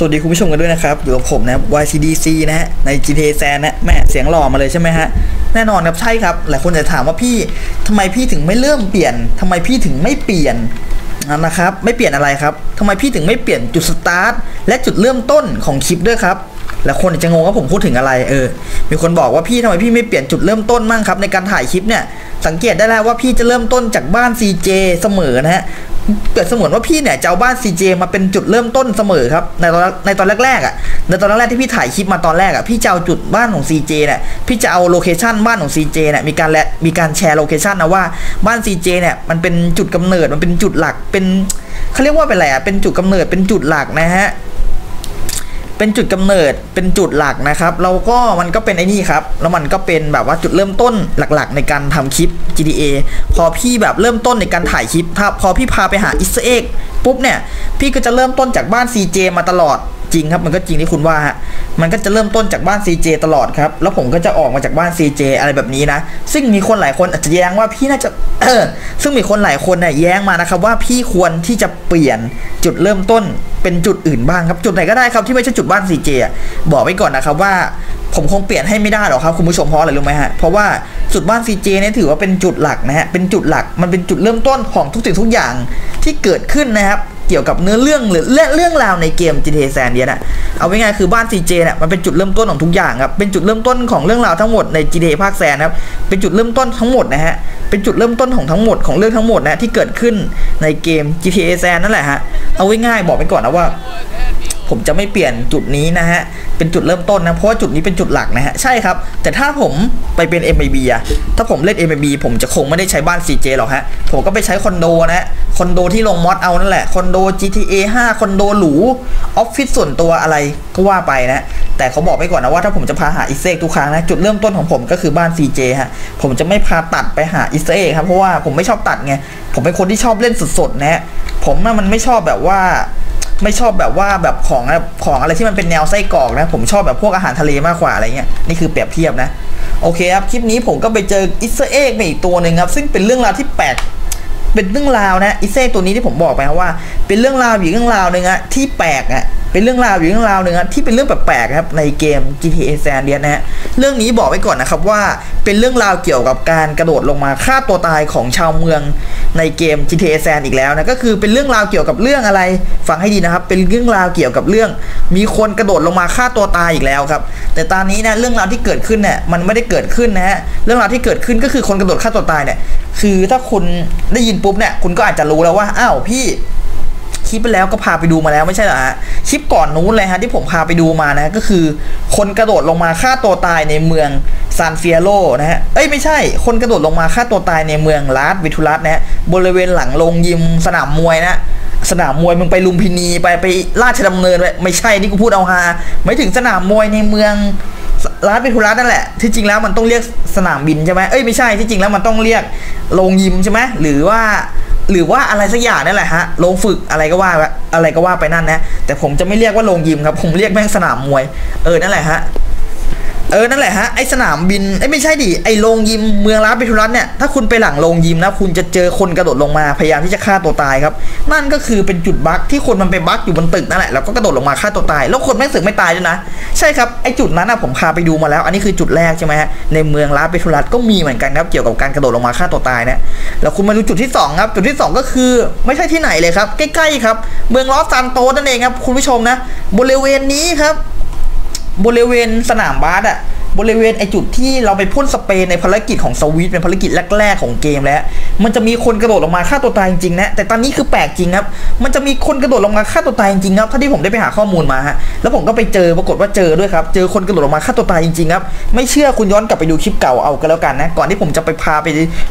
สวัสดีคุณผู้ชมกันด้วยนะครับอยู่กับผมนะ YCDC นะฮะใน GTA San นะแม่เสียงหล่อมาเลยใช่ไหมฮะแน่นอนครับใช่ครับหลายคนจะถามว่าพี่ทำไมพี่ถึงไม่เริ่มเปลี่ยนทำไมพี่ถึงไม่เปลี่ยนนะครับไม่เปลี่ยนอะไรครับทำไมพี่ถึงไม่เปลี่ยนจุดสตาร์ทและจุดเริ่มต้นของคลิปด้วยครับหลายคนจะงงว่าผมพูดถึงอะไรมีคนบอกว่าพี่ทำไมพี่ไม่เปลี่ยนจุดเริ่มต้นมั่งครับในการถ่ายคลิปเนี่ยสังเกตได้แล้วว่าพี่จะเริ่มต้นจากบ้าน CJ เสมอนะฮะเกิดสมมติว่าพี่เนี่ยจะเอาบ้าน CJ มาเป็นจุดเริ่มต้นเสมอครับในตอนแรกๆอ่ะในตอนแรกที่พี่ถ่ายคลิปมาตอนแรกอ่ะพี่จะเอาจุดบ้านของ CJ เนี่ยพี่จะเอาโลเคชั่นบ้านของ CJ เนี่ยมีการแชร์โลเคชั่นนะว่าบ้าน CJ เนี่ยมันเป็นจุดกำเนิดมันเป็นจุดหลักเป็นเขาเรียกว่าเป็นอะไรอ่ะเป็นจุดกำเนิดเป็นจุดหลักนะฮะเป็นจุดกำเนิดเป็นจุดหลักนะครับแล้วก็มันก็เป็นไอ้นี่ครับแล้วมันก็เป็นแบบว่าจุดเริ่มต้นหลักๆในการทำคลิป GTA พอพี่แบบเริ่มต้นในการถ่ายคลิปพอพี่พาไปหา Easter Egg ปุ๊บเนี่ยพี่ก็จะเริ่มต้นจากบ้าน CJ มาตลอดจริงครับมันก็จริงที่คุณว่าฮะมันก็จะเริ่มต้นจากบ้าน CJ ตลอดครับแล้วผมก็จะออกมาจากบ้าน CJ อะไรแบบนี้นะซึ่งมีคนหลายคนอาจจะแย้งว่าพี่น่าจะ ซึ่งมีคนหลายคนเนี่ยแย้งมานะครับว่าพี่ควรที่จะเปลี่ยนจุดเริ่มต้นเป็นจุดอื่นบ้างครับจุดไหนก็ได้ครับที่ไม่ใช่จุดบ้าน CJ บอกไว้ก่อนนะครับว่าผมคงเปลี่ยนให้ไม่ได้หรอกครับคุณผู้ชมเพราะอะไรรู้ไหมฮะเพราะว่าจุดบ้าน CJ เนี่ยถือว่าเป็นจุดหลักนะฮะเป็นจุดหลักมันเป็นจุดเริ่มต้นของทุกสิ่งทุกอย่างที่เกิดขึ้นนะครับเกี่ยวกับเนื้อเรื่องหรือเรื่องราวในเกม GTA San เนี่ยนะเอาไว้ไงคือบ้าน CJ เนี่ยมันเป็นจุดเริ่มต้นของทุกอย่างครับเป็นจุดเริ่มต้นของเรื่องราวทั้งหมดใน GTA ภาคแซนครับเป็นจุดเริ่มต้นทั้งหมดนะฮะเป็นจุดเริ่มต้นของทั้งหมดของเรื่องทั้งหมดนะที่เกิดขึ้นในเกม GTA San นั่นแหละฮะเอาไว้ง่ายบอกไปก่อนนะว่าผมจะไม่เปลี่ยนจุดนี้นะฮะเป็นจุดเริ่มต้นนะเพราะว่าจุดนี้เป็นจุดหลักนะฮะใช่ครับแต่ถ้าผมไปเป็น MIB อะถ้าผมเล่น MIB ผมจะคงไม่ได้ใช้บ้าน CJ หรอกฮะผมก็ไปใช้คอนโดนะคอนโดที่ลงมอดเอานั่นแหละคอนโด GTA 5 คอนโดหรูออฟฟิศส่วนตัวอะไรก็ว่าไปนะแต่เขาบอกไปก่อนนะว่าถ้าผมจะพาหาอิสเอกทุกครั้งนะจุดเริ่มต้นของผมก็คือบ้าน CJ ฮะผมจะไม่พาตัดไปหาอิสเอกครับเพราะว่าผมไม่ชอบตัดไงผมเป็นคนที่ชอบเล่นสดๆนะผมมันไม่ชอบแบบว่าของอะไรที่มันเป็นแนวไส้กรอกนะผมชอบแบบพวกอาหารทะเลมากกว่าอะไรเงี้ยนี่คือเปรียบเทียบนะโอเคครับคลิปนี้ผมก็ไปเจออิสเตอร์เอ็กมาอีกตัวหนึ่งครับซึ่งเป็นเรื่องราวที่แปลกเป็นเรื่องราวนะอิสเตอร์เอ็กตัวนี้ที่ผมบอกไปครับว่าเป็นเรื่องราวอยู่เรื่องราวหนึ่งอะที่แปลกอะเป็นเรื่องราวอยู่เรื่องราวหนึ่งที่เป็นเรื่องแปลกๆครับในเกม GTA San Andreas นะฮะเรื่องนี้บอกไว้ก่อนนะครับว่าเป็นเรื่องราวเกี่ยวกับการกระโดดลงมาฆ่าตัวตายของชาวเมืองในเกม GTA San อีกแล้วนะก็คือเป็นเรื่องราวเกี่ยวกับเรื่องอะไรฟังให้ดีนะครับเป็นเรื่องราวเกี่ยวกับเรื่องมีคนกระโดดลงมาฆ่าตัวตายอีกแล้วครับแต่ตอนนี้นะเรื่องราวที่เกิดขึ้นเนี่ยมันไม่ได้เกิดขึ้นนะฮะเรื่องราวที่เกิดขึ้นก็คือคนกระโดดฆ่าตัวตายเนี่ยคือถ้าคุณได้ยินปุ๊บเนี่ยคุณก็อาจจะรู้แล้วว่าอ้าวพี่คลิปไปแล้วก็พาไปดูมาแล้วไม่ใช่เหรอฮะคลิปก่อนนู้นเลยฮะที่ผมพาไปดูมานะก็คือคนกระโดดลงมาฆ่าตัวตายในเมือง San Fierro นะฮะไม่ใช่คนกระโดดลงมาฆ่าตัวตายในเมืองลาสเวทูลัสนะฮะบริเวณหลังโรงยิมสนามมวยนะสนามมวยมึงไปลุมพินีไปราชดำเนินไม่ใช่นี่กูพูดเอาฮาไม่ถึงสนามมวยในเมืองลาสเวทูลัสนั่นแหละที่จริงแล้วมันต้องเรียกสนามบินใช่ไหมไม่ใช่ที่จริงแล้วมันต้องเรียกโรงยิมใช่ไหมหรือว่าอะไรสักอย่างนั่นแหละฮะโรงฝึกอะไรก็ว่าไปนั่นนะแต่ผมจะไม่เรียกว่าโรงยิมครับผมเรียกแม่งสนามมวยนั่นแหละฮะนั่นแหละฮะไอสนามบินไม่ใช่ดิไอโรงยิมเมืองลาสเวทูลัสเนี่ยถ้าคุณไปหลังโรงยิมนะคุณจะเจอคนกระโดดลงมาพยายามที่จะฆ่าตัวตายครับนั่นก็คือเป็นจุดบั๊กที่คนมันไปบั๊กอยู่บนตึกนั่นแหละแล้วก็กระโดดลงมาฆ่าตัวตายแล้วคนแม่งสึกไม่ตายด้วยนะใช่ครับไอจุดนั้นนะผมพาไปดูมาแล้วอันนี้คือจุดแรกใช่ไหมฮะในเมืองลาสเวทูลัสก็มีเหมือนกันครับเกี่ยวกับการกระโดดลงมาฆ่าตัวตายนะแล้วคุณมาดูจุดที่2ครับจุดที่2ก็คือไม่ใช่ที่ไหนเลยครับใกล้ๆครับเมืองลอสซานโตสนั่นเองครับคุณผู้ชมนะบริเวณนี้ครับบริเวณสนามบาสอะ บริเวณไอจุดที่เราไปพ่นสเปรย์ในภารกิจของสวิตเป็นภารกิจแรกๆของเกมแล้วมันจะมีคนกระโดดลงมาฆ่าตัวตายจริงๆนะแต่ตอนนี้คือแปลกจริงครับมันจะมีคนกระโดดลงมาฆ่าตัวตายจริงๆครับเท่าที่ผมได้ไปหาข้อมูลมาฮะแล้วผมก็ไปเจอปรากฏว่าเจอด้วยครับเจอคนกระโดดลงมาฆ่าตัวตายจริงๆครับไม่เชื่อคุณย้อนกลับไปดูคลิปเก่าเอากันแล้วกันนะก่อนที่ผมจะไปพาไ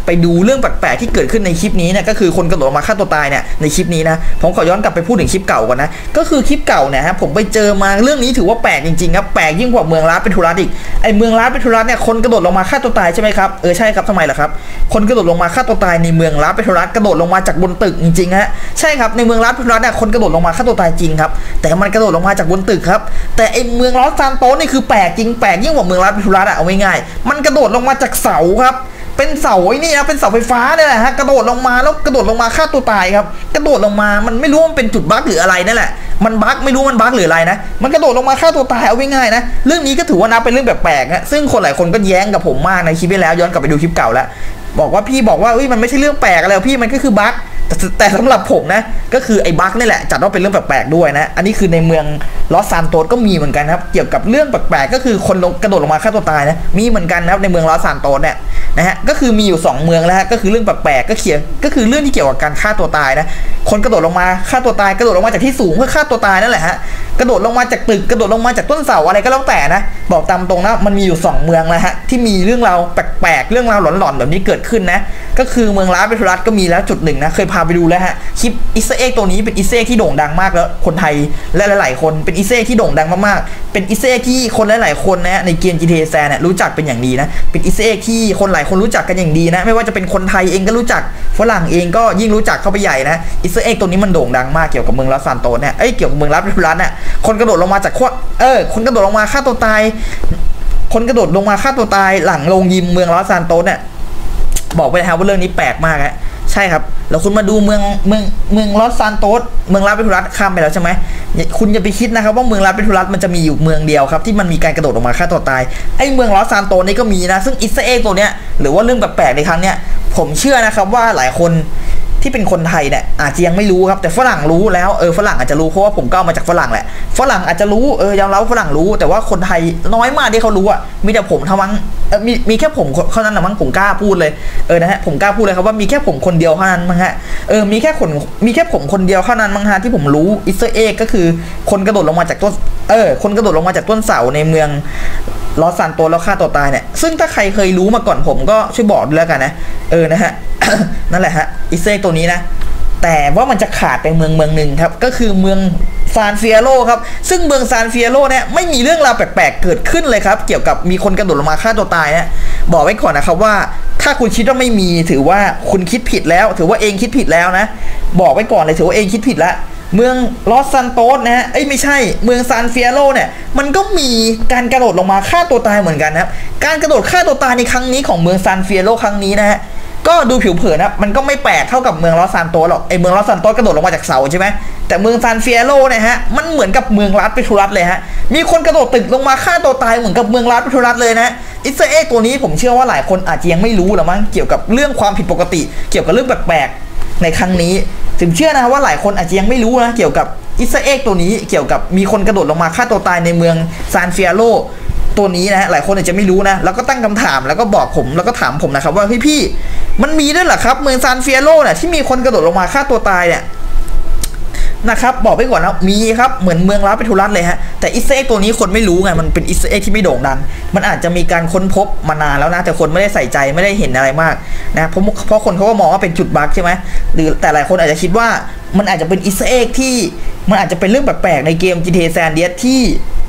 ปดูเรื่องแปลกๆที่เกิดขึ้นในคลิปนี้นะก็คือคนกระโดดลงมาฆ่าตัวตายเนี่ยในคลิปนี้นะผมขอย้อนกลับไปพูดถึงคลิปเก่าก่อนนะก็คือคลิปเก่าเนี่ยฮะผมไปเจอมาเรื่องนี้ถือว่าแปลกจริงๆครับแปลกยิ่งกว่าเมืองร้าเป็นทุรัสอีกไอเมืองร้าเป็นทุรัสเนี่ยคนกระโดดลงมาฆ่าตัวตายใช่ไหมครับใช่ครับทำไมล่ะครับคนกระโดดลงมาฆ่าตัวตายในเมืองร้าเป็นทุรัสกระโดดลงมาจากบนตึกจริงๆฮะใช่ครับในเมืองร้าเป็นทุรัสเนี่ยคนกระโดดลงมาฆ่าตัวตายจริงครับแต่มันกระโดดลงมาจากบนตึกครับแต่ไอเมืองลอสซานโตสนี่คือแปลกจริงแปลกยิ่งกว่าเมืองร้าเป็นทุรัสอะเอาง่ายๆมันกระโดดลงมาจากเสาครับเป็นเสาไอ้นี่นะเป็นเสาไฟฟ้าเนี่ยแหละฮะกระโดดลงมาแล้วกระโดดลงมาฆ่าตัวตายครับกระโดดลงมามันไม่รู้มันเป็นจุดบั๊กหรืออะไรนั่นแหละมันบั๊กไม่รู้มันบั๊กหรืออะไรนะมันกระโดดลงมาฆ่าตัวตายเอาง่ายๆนะเรื่องนี้ก็ถือว่านับเป็นเรื่องแปลกๆนะซึ่งคนหลายคนก็แย้งกับผมมากในคลิปที่แล้วย้อนกลับไปดูคลิปเก่าแล้วบอกว่าพี่บอกว่าเอ้ยมันไม่ใช่เรื่องแปลกอะไรพี่มันก็คือบั๊กแต่สำหรับผมนะก็คือไอ้บั๊กนี่แหละจัดว่าเป็นเรื่องแปลกๆด้วยนะอันนี้คือในเมืองลอสซานโตสก็มีเหมือนกันครับเกี่ยวกับเรื่องแปลกๆก็คือคนกระโดดลงมาฆ่าตัวตายนะมีเหมือนกันนะครับในเมืองลอสซานโตสเนี่ยนะฮะก็คือมีอยู่2เมืองแล้วฮะก็คือเรื่องแปลกๆก็คือเรื่องที่เกี่ยวกับการฆ่าตัวตายนะคนกระโดดลงมาฆ่าตัวตายกระโดดลงมาจากที่สูงเพื่อฆ่าตัวตายนั่นแหละฮะกระโดดลงมาจากตึกกระโดดลงมาจากต้นเสาอะไรก็แล้วแต่นะบอกตามตรงนะมันมีอยู่2เมืองแล้วฮะที่มีเรื่องราวแปลกๆเรื่องราวหลอนๆแบบนี้เกิดขึ้นนะก็คือเมืองร้าเป็นทุรัสก็มีแล้วจุดหนึ่งนะเคยพาไปดูแล้วฮะคลิปอิสเอกตัวนี้เป็นอิสเอกที่โด่งดังมากแล้วคนไทยและหลายๆคนเป็นอิสเอกที่โด่งดังมากๆเป็นอิสเอกที่คนหลายๆคนนะในเกม GTA San เนี่ยรู้จักเป็นอย่างดีนะเป็นอิสเอกที่คนหลายคนรู้จักกันอย่างดีนะไม่ว่าจะเป็นคนไทยเองก็รู้จักฝรั่งเองก็ยิ่งรู้จักเข้าไปใหญ่นะอิสเอกตัวนี้มันโด่งดังมากเกี่ยวกับเมืองลอสซานโตสเนี่ยเกี่ยวกับเมืองร้าเป็นทุรัสเนี่ยคนกระโดดลงมาจากคนกระโดดลงมาฆ่าตัวตายคนกระโดดลงมาฆ่าตัวตายหลังโรงยิมเมืองลอสซานโตสเนี่ยบอกไปแล้วว่าเรื่องนี้แปลกมากฮะใช่ครับแล้วคุณมาดูเมืองลอสซานโตสเมืองร้าเป็นทุรัสข้ามไปแล้วใช่ไหมคุณอย่าไปคิดนะครับว่าเมืองร้าเป็นทุรัสมันจะมีอยู่เมืองเดียวครับที่มันมีการกระโดดออกมาฆ่าตัวตายไอ้เมืองลอสซานโตสนี่ก็มีนะซึ่งอิสเอกตัวเนี้ยหรือว่าเรื่องแปลกๆในครั้งเนี้ยผมเชื่อนะครับว่าหลายคนที่เป็นคนไทยเนี่ยอาจจะยังไม่รู้ครับแต่ฝรั่งรู้แล้วฝรั่งอาจจะรู้เพราะว่าผมก็เอามาจากฝรั่งแหละฝรั่งอาจจะรู้ยาวเล่าฝรั่งรู้แต่ว่าคนไทยน้อยมากที่เขารู้อ่ะมีแต่ผมเท่านั้นมีแค่ผมเท่านั้นแหละมั้งผมกล้าพูดเลยนะฮะผมกล้าพูดเลยครับว่ามีแค่ผมคนเดียวเท่านั้นมั้งฮะมีแค่ผมคนเดียวเท่านั้นมั้งฮะที่ผมรู้อิสเอกก็คือคนกระโดดลงมาจากต้นคนกระโดดลงมาจากต้นเสาในเมืองลอสซานโตสแล้วฆ่าตัวตายเนี่ยซึ่งถ้าใครเคยรู้มาก่อนผมก็ช่วยบอกด้วยแล้วกันนะนะฮะ นั่นแหละฮะอิสเอกตัวนี้นะแต่ว่ามันจะขาดไปเมืองหนึ่งครับก็คือเมืองซานเฟียโรครับซึ่งเมืองซานเฟียโรเนี่ยไม่มีเรื่องราวแปลกๆเกิดขึ้นเลยครับเกี่ยวกับมีคนกระโดดลงมาฆ่าตัวตายนะบอกไว้ก่อนนะครับว่าถ้าคุณคิดว่าไม่มีถือว่าคุณคิดผิดแล้วถือว่าเองคิดผิดแล้วนะบอกไว้ก่อนเลยถือว่าเองคิดผิดแล้วเมืองลอสซานโตสนะฮะไม่ใช่เมืองซานเฟียโรเนี่ยมันก็มีการกระโดดลงมาฆ่าตัวตายเหมือนกันครับการกระโดดฆ่าตัวตายในครั้งนี้ของเมืองซานเฟียโรครั้งนี้นะฮะก็ดูผิวเผินนะมันก็ไม่แปลกเท่ากับเมืองลอสซานโตสหรอกเมืองลอสซานโตสกระโดดลงมาจากเสาใช่ไหมแต่เมืองซานเฟียโรเนี่ยฮะมันเหมือนกับเมืองร้าเป็นทุรัสเลยฮะมีคนกระโดดตึกลงมาฆ่าตัวตายเหมือนกับเมืองร้าเป็นทุรัสเลยนะอิสเอกตัวนี้ผมเชื่อว่าหลายคนอาจจะยังไม่รู้หรอกมั้งเกี่ยวกับเรื่องความผิดปกติเกี่ยวกับเรื่องแปลกๆในครั้งนี้ผมเชื่อนะว่าหลายคนอาจจะยังไม่รู้นะเกี่ยวกับอิสเอกตัวนี้เกี่ยวกับมีคนกระโดดลงมาฆ่าตัวตายในเมืองซานเฟียโรตัวนี้นะหลายคนอาจจะไม่รู้นะแล้วก็ตั้งคำถามแล้วก็บอกผมแล้วก็ถามผมนะครับว่าพี่มันมีด้วยเหรอครับเมืองซานเฟียโรเนี่ยที่มีคนกระโดดลงมาฆ่าตัวตายเนี่ยนะครับบอกไปก่อนนะมีครับเหมือนเมืองร้าเป็นทุรัสเลยฮะแต่อิสเอกตัวนี้คนไม่รู้ไงมันเป็นอิสเอกที่ไม่โด่งดังมันอาจจะมีการค้นพบมานานแล้วนะแต่คนไม่ได้ใส่ใจไม่ได้เห็นอะไรมากนะเพราะคนเขาก็มองว่าเป็นจุดบั๊กใช่ไหมหรือแต่หลายคนอาจจะคิดว่ามันอาจจะเป็นอิสเอกที่มันอาจจะเป็นเรื่องแปลกๆในเกม GTA San Andreas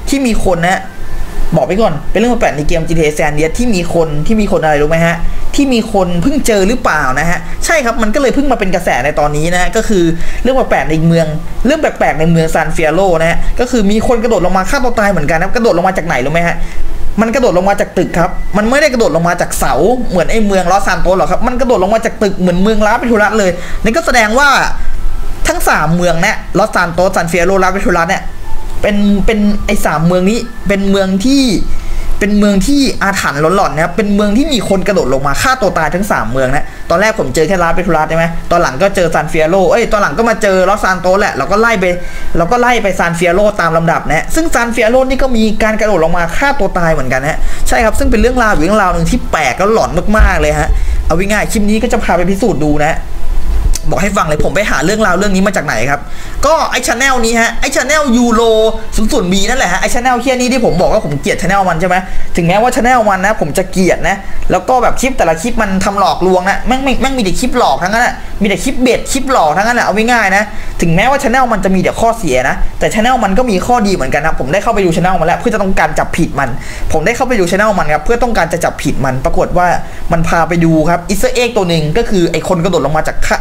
ที่มีคนนะบอกไปก่อนเป็นเรื่องแปลกในเกม GTA San Andreas ที่มีคนอะไรรู้ไหมฮะที่มีคนเพิ่งเจอหรือเปล่านะฮะใช่ครับมันก็เลยเพิ่งมาเป็นกระแสในตอนนี้นะก็คือเรื่องแปลกในเมืองเรื่องแปลกในเมืองซานเฟียโรนะฮะก็คือมีคนกระโดดลงมาฆ่าตัวตายเหมือนกันนะกระโดดลงมาจากไหนรู้ไหมฮะมันกระโดดลงมาจากตึกครับมันไม่ได้กระโดดลงมาจากเสาเหมือนไอ้เมืองลอสซานโตสหรอกครับมันกระโดดลงมาจากตึกเหมือนเมืองร้าเป็นทุรัสเลยนั่นก็แสดงว่าทั้ง3เมืองเนี่ยลอสซานโตสซานเฟียโรร้าเป็นทุรัสเนี่ยเป็นไอ้3เมืองนี้เป็นเมืองที่ เป็นเมืองที่อาถรรพ์ล้นหล่อนนะครับเป็นเมืองที่มีคนกระโดดลงมาฆ่าตัวตายทั้ง3เมืองนะตอนแรกผมเจอแค่ลาสเปตูลัสใช่ไหมตอนหลังก็เจอซานเฟียโรตอนหลังก็มาเจอลอสซานโตสแหละเราก็ไล่ไปซานเฟียโรตามลำดับนะซึ่งซานเฟียโรนี่ก็มีการกระโดดลงมาฆ่าตัวตายเหมือนกันนะใช่ครับซึ่งเป็นเรื่องราวหนึ่งที่แปลกและหลอนมากๆเลยฮะเอาง่ายๆคลิปนี้ก็จะพาไปพิสูจน์ดูนะบอกให้ฟังเลยผมไปหาเรื่องราวเรื่องนี้มาจากไหนครับก็ไอชาแนลนี้ฮะไอชาแนลยูโร00Bนั่นแหละฮะไอชาแนลเฮียนี้ที่ผมบอกว่าผมเกลียดชาแนลมันใช่ไหมถึงแม้ว่าชาแนลมันนะผมจะเกลียดนะแล้วก็แบบคลิปแต่ละคลิปมันทำหลอกลวงนะแม่งมีแต่คลิปหลอกทั้งนั้นแหละมีแต่คลิปเบ็ดคลิปหลอกทั้งนั้นแหละเอาง่ายๆนะถึงแม้ว่าชาแนลมันจะมีแต่ข้อเสียนะแต่ชาแนลมันก็มีข้อดีเหมือนกันครับผมได้เข้าไปดูชาแนลมันแล้วเพื่อจะต้องการจับผิดมันผมได้เข้าไปดูชาแนลมันครับเพื่อต้องการจะจับผิดมันปรากฏว่ามันพาไปดูครับอิสเอ็กตัวหนึ่งก็คือไอคนกระโดดลงมาจากก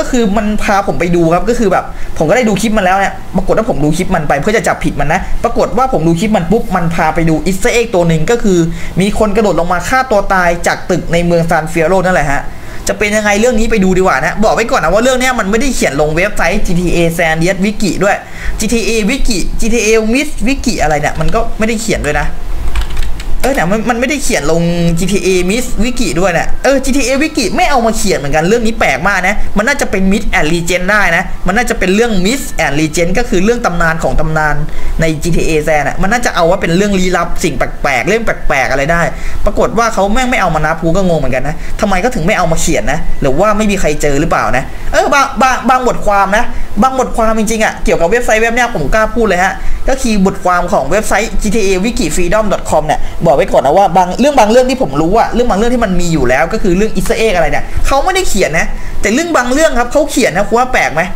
็คือมันพาผมไปดูครับก็คือแบบผมก็ได้ดูคลิปมันแล้วเนี่ยปรากฏว่าผมดูคลิปมันไปเพื่อจะจับผิดมันนะปรากฏว่าผมดูคลิปมันปุ๊บมันพาไปดูอิสเอ็กตัวหนึ่งก็คือมีคนกระโดดลงมาฆ่าตัวตายจากตึกในเมืองซานเฟียโรนั่นแหละฮะจะเป็นยังไงเรื่องนี้ไปดูดีกว่านะบอกไว้ก่อนนะว่าเรื่องนี้มันไม่ได้เขียนลงเว็บไซต์ GTA San Andreas Wiki ด้วย GTA Wiki GTA Miss Wiki อะไรเนี่ยมันก็ไม่ได้เขียนด้วยนะแต่มันไม่ได้เขียนลง GTA Miss Wiki ด้วยนะGTA Wiki ไม่เอามาเขียนเหมือนกันเรื่องนี้แปลกมากนะมันน่าจะเป็น Myth and Legend ได้นะมันน่าจะเป็นเรื่อง Myth and Legend ก็คือเรื่องตำนานของตำนานใน GTA San น่ะมันน่าจะเอาว่าเป็นเรื่องลี้ลับสิ่งแปลกๆเรื่องแปลกๆอะไรได้ปรากฏว่าเขาแม่งไม่เอามานะกูก็งงเหมือนกันนะทำไมก็ถึงไม่เอามาเขียนนะหรือว่าไม่มีใครเจอหรือเปล่านะบางบทความนะบางบทความจริงๆอ่ะเกี่ยวกับเว็บไซต์เว็บเนี้ยผมกล้าพูดเลยฮะก็คือบทความของเว็บไซต์ GTA Wiki Freedom.com เนี่ยบอกไว้ก่อนนะว่าบางเรื่องที่ผมรู้อะเรื่องบางเรื่องที่มันมีอยู่แล้วก็คือเรื่องอิสเอ็กอะไรเนี่ยเขาไม่ได้เขียนนะแต่เรื่องบางเรื่องครับเขาเขียนนะคุณว่าแปลกไหม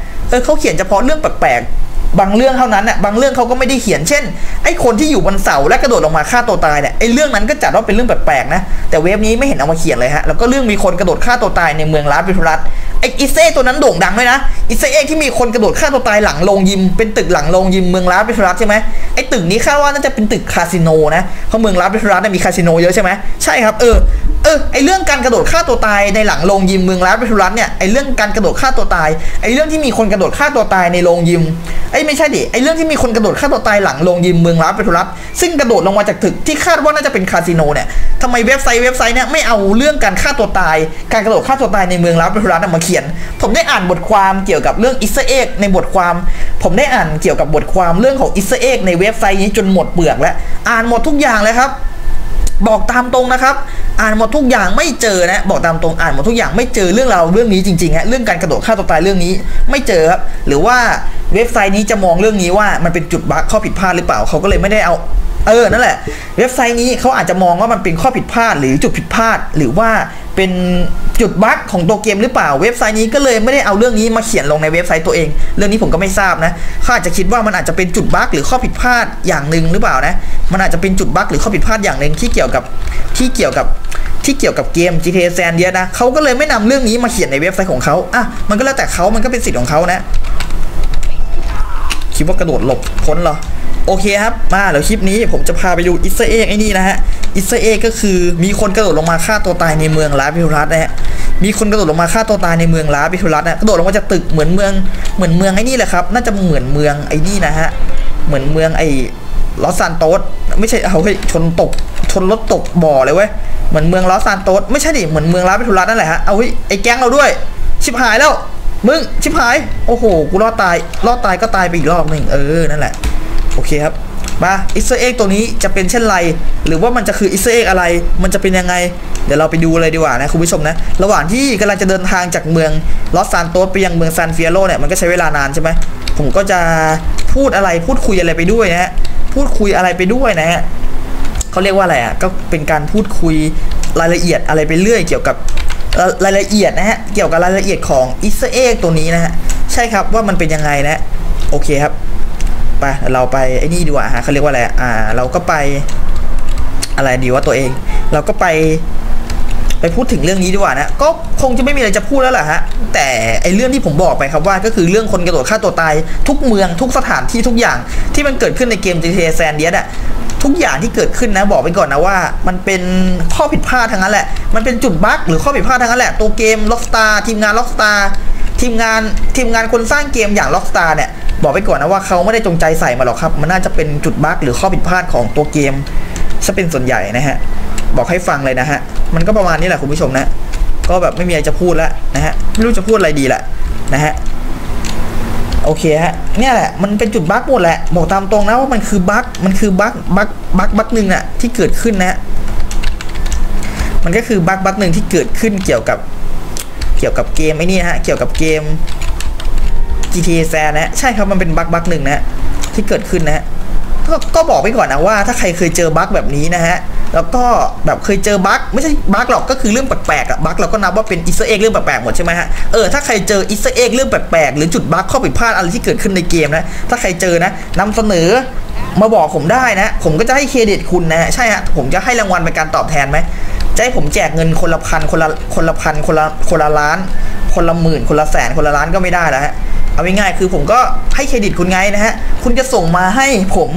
เขาเขียนเฉพาะเรื่องแปลกๆบางเรื่องเท่านั้นอะบางเรื่องเขาก็ไม่ได้เขียนเช่นไอ้คนที่อยู่บนเสาและกระโดดลงมาฆ่าตัวตายเนี่ยไอ้เรื่องนั้นก็จัดว่าเป็นเรื่องแปลกๆนะแต่เว็บนี้ไม่เห็นเอามาเขียนเลยฮะแล้วก็เรื่องมีคนกระโดดฆ่าตัวตายในเมืองลาสเปตูลัสไอ้อิสเอ็กตัวนั้นโด่งดังด้วยนะอิสเอ็กที่มีคนกระโดดฆ่าตัวตายหลังโรงยิมเป็นตึกหลังโรงยิมเมืองลาสเปตูลัสใช่ไหมไอ้ตึกนี้คาดว่าน่าจะเป็นตึกคาสิโนนะเพราะเมืองลาสเปตูลัสมีคาสิโนเยอะใช่ไหมใช่ครับไอเรื่องการกระโดดฆ่าตัวตายในหลังโรงยิมเมืองลาสเปตูลัสเนี่ยไอเรื่องการกระโดดฆ่าตัวตายไอเรื่องที่มีคนกระโดดฆ่าตัวตายในโรงยิมไม่ใช่ดิไอเรื่องที่มีคนกระโดดฆ่าตัวตายหลังโรงยิมเมืองลาสเปตูลัสซึ่งกระโดดลงมาจากตึกที่คาดว่าน่าจะเป็นคาสิโนเนี่ยทำไมเว็บไซต์เนี่ยไม่เอาเรื่องการฆ่าตัวตายการกระโดดฆ่าตัวตายในเมืองลาสเปตูลัสมาเขียนผมได้อ่านบทความเกี่ยวกับเรื่องอิสเอ็กในบทความผมได้อ่านเกี่ยวกับบทความเรื่องของอิสเอ็กในเว็บไซต์นี้จนหมดเปลือกแล้วอ่านหมดทุกอย่างเลยครับบอกตามตรงนะครับอ่านหมดทุกอย่างไม่เจอนะบอกตามตรงอ่านหมดทุกอย่างไม่เจอเรื่องราวเรื่องนี้จริงๆฮะเรื่องการกระโดดฆ่าตัวตายเรื่องนี้ไม่เจอครับหรือว่าเว็บไซต์นี้จะมองเรื่องนี้ว่ามันเป็นจุดบั๊กข้อผิดพลาดหรือเปล่าเขาก็เลยไม่ได้เอานั่นแหละเว็บไซต์นี้เขาอาจจะมองว่ามันเป็นข้อผิดพลาดหรือจุดผิดพลาดหรือว่าเป็นจุดบั๊กของตัวเกมหรือเปล่าเว็บไซต์นี้ก็เลยไม่ได้เอาเรื่องนี้มาเขียนลงในเว็บไซต์ตัวเองเรื่องนี้ผมก็ไม่ทราบนะเขาอาจจะคิดว่ามันอาจจะเป็นจุดบั๊กหรือข้อผิดพลาดอย่างหนึ่งหรือเปล่านะมันอาจจะเป็นจุดบั๊กหรือข้อผิดพลาดอย่างหนึ่งที่เกี่ยวกับเกม GTA San Andreas นะเขาก็เลยไม่นำเรื่องนี้มาเขียนในเว็บไซต์ของเขาอ่ะมันก็แล้วแต่เขามันก็เป็นสิทธิ์ของเขานะคิดว่ากระโดดหลบพ้นเหรอโอเคครับมาเดี๋ยวคลิปนี้ผมจะพาไปดูอิสเอ็กไอ้นี่นะฮะอิสเอ็กก็คือมีคนกระโดดลงมาฆ่าตัวตายในเมืองลาสเปตูลัสนะฮะมีคนกระโดดลงมาฆ่าตัวตายในเมืองลาสเปตูลัสนะกระโดดลงมาจากตึกเหมือนเมืองไอ้นี่แหละครับน่าจะเหมือนเมืองไอ้นี่นะฮะเหมือนเมืองไอ้ลอสซานโตสไม่ใช่เอาชนรถตกบ่อเลยเว้ยเหมือนเมืองลอสซานโตสไม่ใช่ดิเหมือนเมืองลาสเปตูลัสนั่นแหละฮะเอาไอ้แก๊งเราด้วยชิบหายแล้วมึงชิบหายโอ้โหกูรอดตายก็ตายไปอีกรอบนึงนั่นแหละโอเคครับมาอิสเอ็กตัวนี้จะเป็นเช่นไรหรือว่ามันจะคืออิสเอ็กอะไรมันจะเป็นยังไงเดี๋ยวเราไปดูอะไรดีกว่านะคุณผู้ชมนะระหว่างที่กำลังจะเดินทางจากเมืองลอสซานโตสไปยังเมืองซานเฟียโรเนี่ยมันก็ใช้เวลานานใช่ไหมผมก็จะพูดคุยอะไรไปด้วยนะฮะพูดคุยอะไรไปด้วยนะฮะเขาเรียกว่าอะไรอ่ะก็เป็นการพูดคุยรายละเอียดอะไรไปเรื่อยเกี่ยวกับรายละเอียดนะฮะเกี่ยวกับรายละเอียดของอิสเอ็กตัวนี้นะฮะใช่ครับว่ามันเป็นยังไงนะโอเคครับเราไปไอ้นี่ดีกว่าฮะเขาเรียกว่าอะไรเราก็ไปอะไรดีว่าตัวเองเราก็ไปพูดถึงเรื่องนี้ดีกว่านะก็คงจะไม่มีอะไรจะพูดแล้วแหละฮะแต่ไอเรื่องที่ผมบอกไปครับว่าก็คือเรื่องคนกระโดดฆ่าตัวตายทุกเมืองทุกสถานที่ทุกอย่างที่มันเกิดขึ้นในเกม GTA San Andreas อะทุกอย่างที่เกิดขึ้นนะบอกไปก่อนนะว่ามันเป็นข้อผิดพลาดทั้งนั้นแหละมันเป็นจุดบั๊กหรือข้อผิดพลาดทั้งนั้นแหละตัวเกม Rockstar ทีมงานคนสร้างเกมอย่าง Rockstar เนี่ยบอกไปก่อนนะว่าเขาไม่ได้จงใจใส่มาหรอกครับมันน่าจะเป็นจุดบั๊กหรือข้อผิดพลาดของตัวเกม ซะเป็นส่วนใหญ่นะฮะบอกให้ฟังเลยนะฮะมันก็ประมาณนี้แหละคุณผู้ชมนะก็แบบไม่มีอะไรจะพูดละนะฮะไม่รู้จะพูดอะไรดีละนะฮะโอเคฮะเนี่ยแหละมันเป็นจุดบั๊กหมดแหละบอกตามตรงนะว่ามันคือบั๊กบั๊กหนึ่งน่ะที่เกิดขึ้นนะมันก็คือบั๊กหนึ่งที่เกิดขึ้นเกี่ยวกับเกมไอ้นี่ฮะเกี่ยวกับเกม GTA San นะใช่ครับมันเป็นบั๊กหนึ่งนะที่เกิดขึ้นนะก็บอกไปก่อนนะว่าถ้าใครเคยเจอบั๊กแบบนี้นะฮะแล้วก็แบบเคยเจอบั๊กไม่ใช่บั๊กหรอกก็คือเรื่องแปลกๆอะบั๊กเราก็นับว่าเป็นอีสเตอร์เอ็กเรื่องแปลกๆหมดใช่ไหมฮะถ้าใครเจออีสเตอร์เอ็กเรื่องแปลกๆหรือจุดบั๊กข้อผิดพลาดอะไรที่เกิดขึ้นในเกมนะถ้าใครเจอนะนำเสนอมาบอกผมได้นะผมก็จะให้เครดิตคุณนะใช่ฮะผมจะให้รางวัลเป็นการตอบแทนไหมจะให้ผมแจกเงินคนละพันคนละพันคนละล้านคนละหมื่นคนละแสนคนละล้านก็ไม่ได้แล้วฮะเอาง่ายๆคือผมก็ให้เครดิตคุณไงนะฮะคุณจะส่งมาให้ผม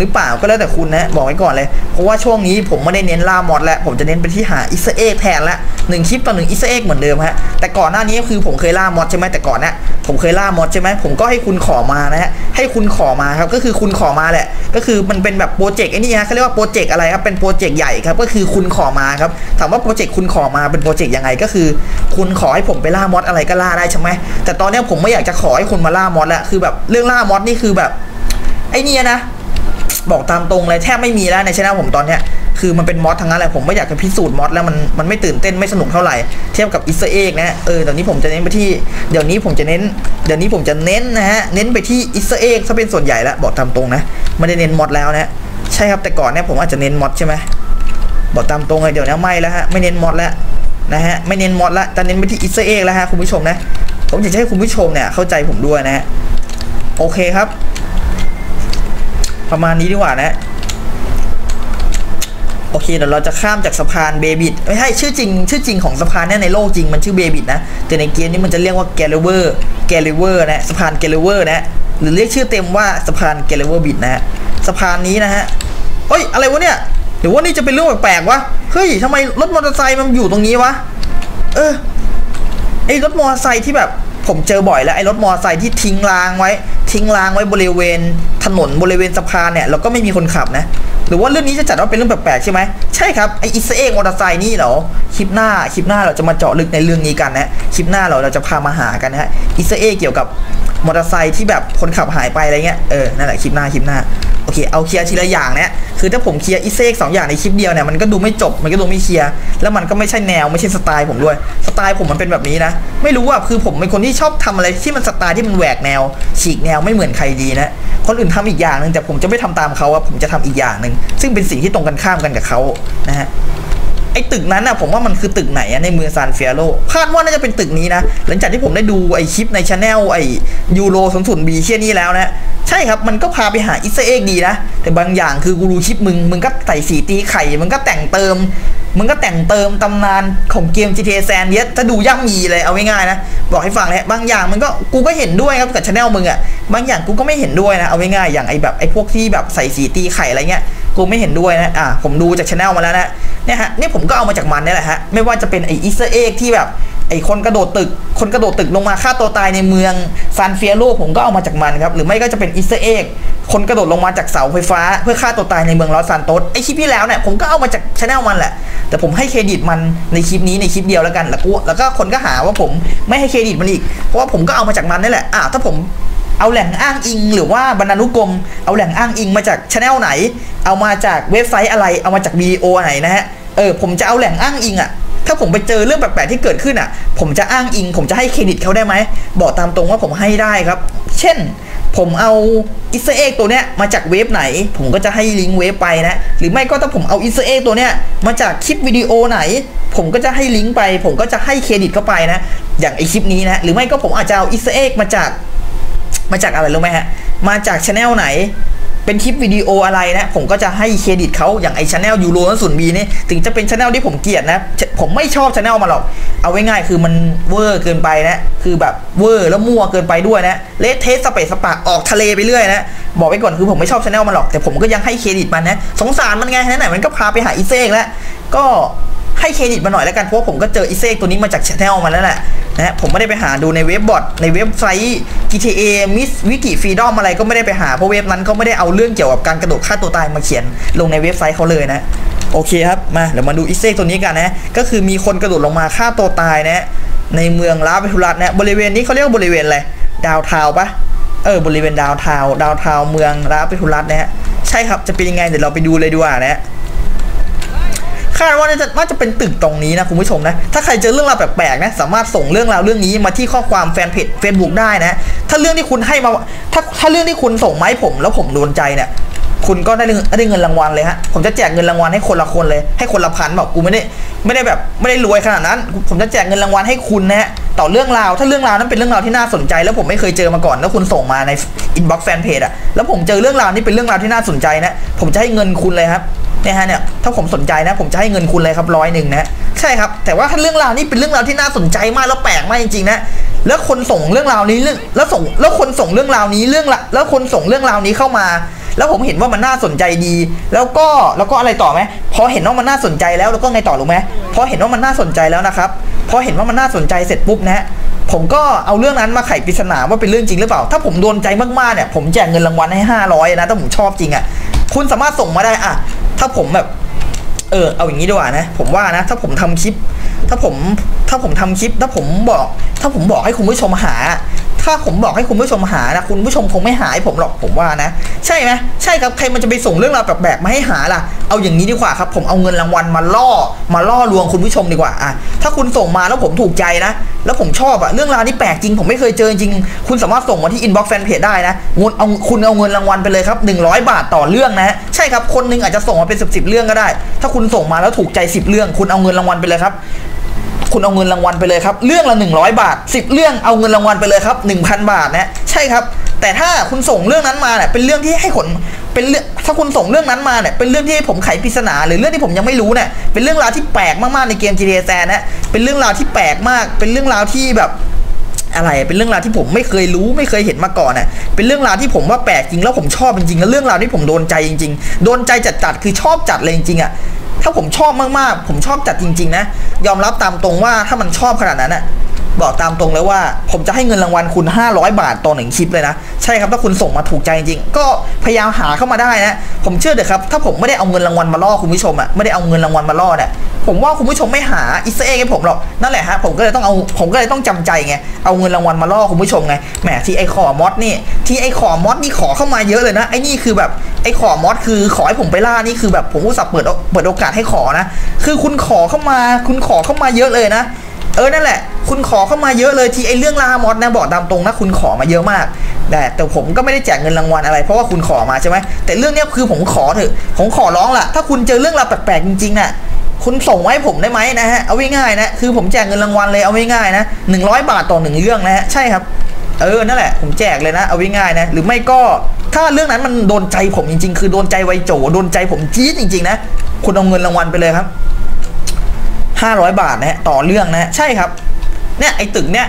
หรือเปล่าก็แล้วแต่คุณนะบอกไว้ก่อนเลยเพราะว่าช่วงนี้ผมไม่ได้เน้นล่ามอดแล้วผมจะเน้นไปที่หาอิสเอ็กแทนละ1คลิปต่อ1อิสเอ็กเหมือนเดิมฮะแต่ก่อนหน้านี้คือผมเคยล่ามอดใช่ไหมแต่ก่อนนะผมเคยล่ามอดใช่ไหมผมก็ให้คุณขอมานะฮะให้คุณขอมาครับก็คือคุณขอมาแหละก็คือมันเป็นแบบโปรเจกต์ไอ้นี่ฮะเขาเรียกว่าโปรเจกต์อะไรครับเป็นโปรเจกต์ใหญ่ครับก็คือคุณขอมาครับถามว่าโปรเจกต์คุณขอมาเป็นโปรเจกต์ยังไงก็คือคุณขอให้ผมไปล่ามอดอะไรก็ล่าได้ใช่ไหมแต่ตอนนี้ผมไม่อยากจะขอให้คนมาล่ามอดแล้วคือแบบเรื่องล่ามอดนี่คือแบบไอ้นี่นะบอกตามตรงเลยแทบไม่มีแล้วในช่องผมตอนเนี้ยคือมันเป็นมอดทั้งนั้นแหละผมไม่อยากจะพิสูจน์มอดแล้วมันไม่ตื่นเต้นไม่สนุกเท่าไหร่เทียบกับอิสเอ็กนะเดี๋ยวนี้ผมจะเน้นไปที่นะฮะเน้นไปที่อิสเอ็กซะเป็นส่วนใหญ่ละบอกตามตรงนะไม่ได้เน้นมอดแล้วนะใช่ครับแต่ก่อนเนี่ยผมอาจจะเน้นมอดใช่ไหมบอกตามตรงเลยเดี๋ยวนี้ไม่แล้วฮะไม่เน้นมอดแล้วนะฮะไม่เน้นมอดละแต่เน้นไปที่อิสเอ็กแล้วฮะคุณผู้ชมนะผมอยากจะให้คุณผู้ชมเนี่ยเข้าใจผมด้วยนะฮะโอเคครับประมาณนี้ดีกว่านะโอเคเดี๋ยวเราจะข้ามจากสะพานเบบิดไม่ใช่ชื่อจริงของสะพานเนี่ยในโลกจริงมันชื่อเบบิดนะแต่ในเกมนี้มันจะเรียกว่าแกลิเวอร์นะสะพานแกลิเวอร์นะหรือเรียกชื่อเต็มว่าสะพานแกลิเวอร์บิดนะฮะสะพานนี้นะฮะเฮ้ยอะไรวะเนี่ยเดี๋ยวว่านี่จะเป็นเรื่องแปลกๆวะเฮ้ยทำไมรถมอเตอร์ไซค์มันอยู่ตรงนี้วะไอ้รถมอเตอร์ไซค์ที่แบบผมเจอบ่อยแล้วไอ้รถมอเตอร์ไซค์ที่ทิ้งรางไว้บริเวณถนนบริเวณสะพานเนี่ยแล้วก็ไม่มีคนขับนะหรือว่าเรื่องนี้จะจัดว่าเป็นเรื่องแปลกๆใช่ไหมใช่ครับไอ้อิสเอ็กมอเตอร์ไซค์นี่เหรอคลิปหน้าเราจะมาเจาะลึกในเรื่องนี้กันนะคลิปหน้าเราจะพามาหากันนะฮะอิสเอ็กเกี่ยวกับมอเตอร์ไซค์ที่แบบคนขับหายไปอะไรเงี้ยนั่นแหละคลิปหน้าโอเคเอาเคลียร์ทีละอย่างเนี่ยคือถ้าผมเคลียร์อิเซกสองอย่างในคลิปเดียวเนี่ยมันก็ดูไม่จบมันก็ดูไม่เคลียร์แล้วมันก็ไม่ใช่แนวไม่ใช่สไตล์ผมด้วยสไตล์ผมมันเป็นแบบนี้นะไม่รู้ว่าคือผมเป็นคนที่ชอบทำอะไรที่มันสไตล์ที่มันแหวกแนวฉีกแนวไม่เหมือนใครดีนะคนอื่นทำอีกอย่างนึงแต่ผมจะไม่ทำตามเขาผมจะทำอีกอย่างนึงซึ่งเป็นสิ่งที่ตรงกันข้ามกันกับเขานะฮะไอ้ตึกนั้นนะผมว่ามันคือตึกไหนในเมืองซานเฟียโรคาดว่าน่าจะเป็นตึกนี้นะหลังจากที่ผมได้ดูไอ้คลิปในชาแนลไอ้ยูโร00Bเชี่ยนี้แล้วนะใช่ครับมันก็พาไปหาอิสเอ็กดีนะแต่บางอย่างคือกูรู้คลิปมึงก็ใส่สีตีไข่มึงก็แต่งเติมตำนานของเกม GTA San เยอะถ้าดูย่ำยีเลยเอาง่ายๆนะบอกให้ฟังเลยบางอย่างมันก็กูก็เห็นด้วยครับกับชาแนลมึงอะบางอย่างกูก็ไม่เห็นด้วยนะเอาง่ายๆอย่างไอ้แบบไอ้พวกที่แบบใส่สีตีไข่อะไรเงี้ยกูไม่เห็นด้วยนะผมดูจากชาแนลมาแล้วนะเนี่ยผมก็เอามาจากมันนี่แหละฮะไม่ว่าจะเป็นไอ้อิสเอ็กที่แบบไอ้คนกระโดดตึกลงมาฆ่าตัวตายในเมืองซานเฟียโรผมก็เอามาจากมันครับหรือไม่ก็จะเป็นอิสเอ็กคนกระโดดลงมาจากเสาไฟฟ้าเพื่อฆ่าตัวตายในเมืองลอสซานโตสไอคลิปที่แล้วเนี่ยผมก็เอามาจากชาแนลมันแหละแต่ผมให้เครดิตมันในคลิปนี้ในคลิปเดียวแล้วกันแล้วก็คนก็หาว่าผมไม่ให้เครดิตมันอีกเพราะว่าผมก็เอามาจากมันนี่แหละถ้าผมเอาแหล่งอ้างอิงหรือว่าบรรณานุกรมเอาแหล่งอ้างอิงมาจากชาแนลไหนเอามาจากเว็บไซต์อะไรเอามาจากวีโอไหนนะฮะผมจะเอาแหล่งอ้างอิงถ้าผมไปเจอเรื่องแปลกๆที่เกิดขึ้นผมจะอ้างอิงผมจะให้เครดิตเขาได้ไหมบอกตามตรงว่าผมให้ได้ครับเช่นผมเอาอิสเอ็กตัวเนี้ยมาจากเว็บไหนผมก็จะให้ลิงก์เว็บไปนะหรือไม่ก็ถ้าผมเอาอิสเอ็กตัวเนี้ยมาจากคลิปวิดีโอไหนผมก็จะให้ลิงก์ไปผมก็จะให้เครดิตเข้าไปนะอย่างไอคลิปนี้นะหรือไม่ก็ผมอาจจะเอาอิสเอ็กมาจากอะไรรู้ไหมฮะมาจากชาแนลไหนเป็นคลิปวิดีโออะไรนะผมก็จะให้เครดิตเขาอย่างไอชาแนลยูโร00Bนี่ถึงจะเป็นชาแนลที่ผมเกลียดนะผมไม่ชอบชาแนลมาหรอกเอาไว้ง่ายคือมันเวอร์เกินไปนะคือแบบเวอร์แล้วมั่วเกินไปด้วยนะเลทเทสสเปซสปาออกทะเลไปเรื่อยนะบอกไว้ก่อนคือผมไม่ชอบชาแนลมาหรอกแต่ผมก็ยังให้เครดิตมันนะสงสารมันไงไหนมันก็พาไปหาอีเซ่แล้วก็ ให้เครดิตมาหน่อยแล้วกันเพราะผมก็เจออีเซกตัวนี้มาจากแนลมาแล้วแหละนะผมไม่ได้ไปหาดูในเว็บบอทในเว็บไซต์ GTA มิสวิกิฟรีดอมอะไรก็ไม่ได้ไปหาเพราะเว็บนั้นเขาไม่ได้เอาเรื่องเกี่ยวกับการกระโดดฆ่าตัวตายมาเขียนลงในเว็บไซต์เขาเลยนะโอเคครับมาเดี๋ยวมาดูอีเซกตัวนี้กันนะก็คือมีคนกระโดดลงมาฆ่าตัวตายนะในเมืองลาเวทุรัสนะบริเวณนี้เขาเรียกว่าบริเวณอะไรดาวทาวปะบริเวณดาวทาวเมืองลาเวทุรัสนะฮะใช่ครับจะเป็นยังไงเดี๋ยวเราไปดูเลยดีกว่านะคาดว่าน่าจะเป็นตึกตรงนี้นะคุณผู้ชมนะถ้าใครเจอเรื่องราวแปลกๆนะสามารถส่งเรื่องราวเรื่องนี้มาที่ข้อความแฟนเพจ Facebook ได้นะถ้าเรื่องที่คุณให้มาถ้าเรื่องที่คุณส่งมาให้ผมแล้วผมโดนใจเนี่ยคุณก็ได้เงินรางวัลเลยฮะผมจะแจกเงินรางวัลให้คนละคนเลยให้คนละพันบอกกูไม่ได้แบบไม่ได้รวยขนาดนั้นผมจะแจกเงินรางวัลให้คุณนะฮะต่อเรื่องราวถ้าเรื่องราวนั้นเป็นเรื่องราวที่น่าสนใจแล้วผมไม่เคยเจอมาก่อนแล้วคุณส่งมาใน inbox แฟนเพจอะแล้วผมเจอเรื่องราวนี้เป็นเรื่องราวที่น่าสนใจนะผมจะให้เงินคุณเลยครับเนี่ยถ้าผมสนใจนะผมจะให้เงินคุณเลยครับ100นะใช่ครับแต่ว่าถ้าเรื่องราวนี้เป็นเรื่องราวที่น่าสนใจมากแล้วแปลกมากจริงๆนะแล้วคนส่งเรื่องราวนี้แล้วคนส่งเรื่องราวนี้เข้ามาแล้วผมเห็นว่ามันน่าสนใจดีแล้วก็อะไรต่อไหมพอเห็นว่ามันน่าสนใจแล้วก็ไงต่อรู้ไหมพอเห็นว่ามันน่าสนใจแล้วนะครับพอเห็นว่ามันน่าสนใจเสร็จปุ๊บนะผมก็เอาเรื่องนั้นมาไขปริศนาว่าเป็นเรื่องจริงหรือเปล่าถ้าผมโดนใจมากๆเนี่ยผมแจกเงินรางวัลให้500นะถ้าผมชอบจริงอ่ะคุณสามารถส่งมาได้อ่ะถ้าผมแบบเอาอย่างนี้ดีกว่านะผมว่านะถ้าผมทำคลิปถ้าผมบอกให้คุณผู้ชมหานะคุณผู้ชมคงไม่หาให้ผมหรอกผมว่านะใช่ไหมใช่ครับใครมันจะไปส่งเรื่องราวแปลกๆมาให้หาล่ะเอาอย่างนี้ดีกว่าครับผมเอาเงินรางวัลมาล่อลวงคุณผู้ชมดีกว่าอ่ะถ้าคุณส่งมาแล้วผมถูกใจนะแล้วผมชอบอะเรื่องราวนี้แปลกจริงผมไม่เคยเจอจริงคุณสามารถส่งมาที่ inbox fanpage ได้นะคุณเอาเงินรางวัลไปเลยครับ100 บาทต่อเรื่องนะใช่ครับคนนึงอาจจะส่งมาเป็น10เรื่องก็ได้ถ้าคุณส่งมาแล้วถูกใจ10เรื่องคุณเอาเงินรางวัลไปเลยครับเรื่องละ100 บาท10เรื่องเอาเงินรางวัลไปเลยครับ 1,000 บาทนะใช่ครับแต่ถ้าคุณส่งเรื่องนั้นมาเนี่ยเป็นเรื่องที่ให้ถ้าคุณส่งเรื่องนั้นมาเนี่ยเป็นเรื่องที่ให้ผมไขปริศนาหรือเรื่องที่ผมยังไม่รู้เนี่ยเป็นเรื่องราวที่แปลกมากๆในเกม GTA San นะเป็นเรื่องราวที่แปลกมากเป็นเรื่องราวที่แบบอะไรเป็นเรื่องราวที่ผมไม่เคยรู้ไม่เคยเห็นมาก่อนน่ะเป็นเรื่องราวที่ผมว่าแปลกจริงแล้วผมชอบจริงๆแล้วเรื่องราวที่ผมโดนใจจริงๆโดนใจจัดๆคือชอบจัดเลยจริงๆอ่ะถ้าผมชอบมากๆผมชอบจัดจริงๆนะยอมรับตามตรงว่าถ้ามันชอบขนาดนั้นน่ะบอกตามตรงเลยว่าผมจะให้เงินรางวัลคุณ500 บาทต่อ1คลิปเลยนะใช่ครับถ้าคุณส่งมาถูกใจจริงๆก็พยายามหาเข้ามาได้นะผมเชื่อเถอะครับถ้าผมไม่ได้เอาเงินรางวัลมาล่อคุณผู้ชมอ่ะไม่ได้เอาเงินรางวัลมาล่อเนี่ยผมว่าคุณผู้ชมไม่หาอีสเตอร์เอ็กให้ผมหรอกนั่นแหละฮะผมก็เลยต้องจำใจไงเอาเงินรางวัลมาล่อคุณผู้ชมไงแหมที่ไอขอมอสนี่ขอเข้ามาเยอะเลยนะไอนี่คือแบบไอขอมอสคือขอให้ผมไปล่านี่คือแบบผมอุตส่าห์เปิดโอกาสให้ขอนะคือคุณขอเข้ามาเยอะเลยนะนั่นแหละคุณขอเข้ามาเยอะเลยที่ไอเรื่องลามอสนะบอกตามตรงนะคุณขอมาเยอะมากแต่ผมก็ไม่ได้แจกเงินรางวัลอะไรเพราะว่าคุณขอมาใช่ไหมแต่เรื่องนี้คือผมขอเถอะผมขอร้องล่ะถ้าคุณเจอเรื่องราวแปลกๆจริงๆน่ะคุณส่งไว้ผมได้ไหมนะฮะเอาง่ายๆนะคือผมแจกเงินรางวัลเลยเอาง่ายๆนะ100 บาทต่อ1เรื่องนะฮะใช่ครับนั่นแหละผมแจกเลยนะเอาง่ายๆนะหรือไม่ก็ถ้าเรื่องนั้นมันโดนใจผมจริงๆคือโดนใจไวโจโดนใจผมจี๊ดจริงๆนะคุณเอาเงินรางวัลไปเลยครับ500 บาทนะฮะต่อเรื่องนะใช่ครับเนี่ยไอตึกเนี่ย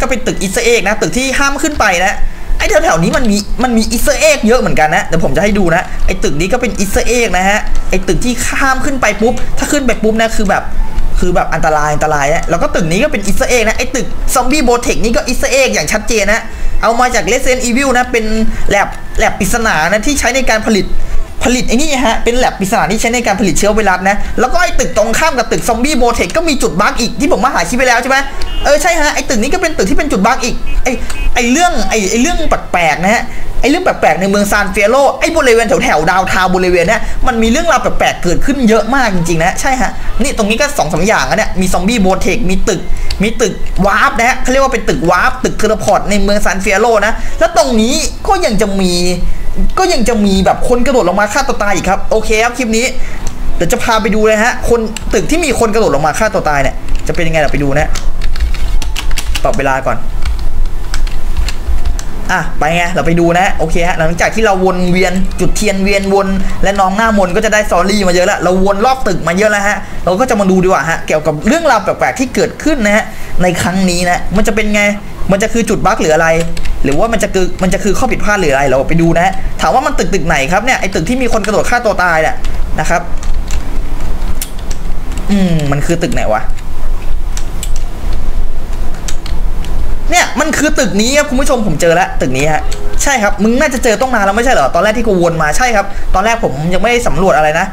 ก็เป็นตึกอิสเอกนะตึกที่ห้ามขึ้นไปนะไอแถวๆนี้มันมีอิสเอกเยอะเหมือนกันนะเดี๋ยวผมจะให้ดูนะไอตึกนี้ก็เป็นอิสเอกนะฮะไอตึกที่ห้ามขึ้นไปปุ๊บถ้าขึ้นไปปุ๊บนะคือแบบอันตรายนะแล้วก็ตึกนี้ก็เป็นอิสเอกนะไอตึกซอมบี้โบเทคนี่ก็อิสเอกอย่างชัดเจนนะเอามาจาก Resident Evil นะเป็นแลบปริศนานะที่ใช้ในการผลิตไอ้นี่ฮะเป็นแลบปริศนาที่ใช้ในการผลิตเชื้อไวรัสนะแล้วก็ไอ้ตึกตรงข้ามกับตึกซอมบี้โบเทคก็มีจุดบั๊กอีกที่ผมมาหาคิดไปแล้วใช่ไหมใช่ฮะไอ้ตึกนี้ก็เป็นตึกที่เป็นจุดบั๊กอีกไอ้เรื่องแปลกๆนะฮะไอ้เรื่องแปลกๆในเมืองซานเฟียโรไอ้บริเวณแถวดาวทาวบริเวณเนี้ยมันมีเรื่องราวแปลกๆเกิดขึ้นเยอะมากจริงๆนะใช่ฮะนี่ตรงนี้ก็2-3อย่างนะเนี่ยมีซอมบี้โบเทคมีตึกวาร์ปนะฮะเขาเรียกว่าเป็นตึกวาร์ปตึกเทเลพอร์ตในเมืองซานเฟียโรนะแล้วตรงนี้ก็ยังจะมีแบบคนกระโดดลงมาฆ่าตัวตายอีกครับโอเคครับคลิปนี้เดี๋ยวจะพาไปดูเลยฮะคนตึกที่มีคนกระโดดลงมาฆ่าตัวตายเนี่ยจะเป็นยังไงเราไปดูนะปรับเวลาก่อนอ่ะไปไงเราไปดูนะโอเคฮะหลังจากที่เราวนเวียนจุดเทียนเวียนวนและน้องหน้ามนก็จะได้ซอรี่มาเยอะแล้วเราวนรอบตึกมาเยอะแล้วฮะเราก็จะมาดูดีกว่าฮะเกี่ยวกับเรื่องราวแปลกๆที่เกิดขึ้นนะฮะในครั้งนี้นะมันจะเป็นไงมันจะคือจุดบั๊กหรืออะไรหรือว่ามันจะคือข้อผิดพลาดหรืออะไรเราไปดูนะถามว่ามันตึกไหนครับเนี่ยไอ้ตึกที่มีคนกระโดดฆ่าตัวตายเนี่ยนะครับ มันคือตึกไหนวะเนี่ยมันคือตึกนี้ครับคุณผู้ชมผมเจอแล้วตึกนี้ฮะใช่ครับมึงน่าจะเจอต้องมาแล้วไม่ใช่เหรอตอนแรกที่กูวนมาใช่ครับตอนแรกผมยังไม่ได้สำรวจอะไรนะ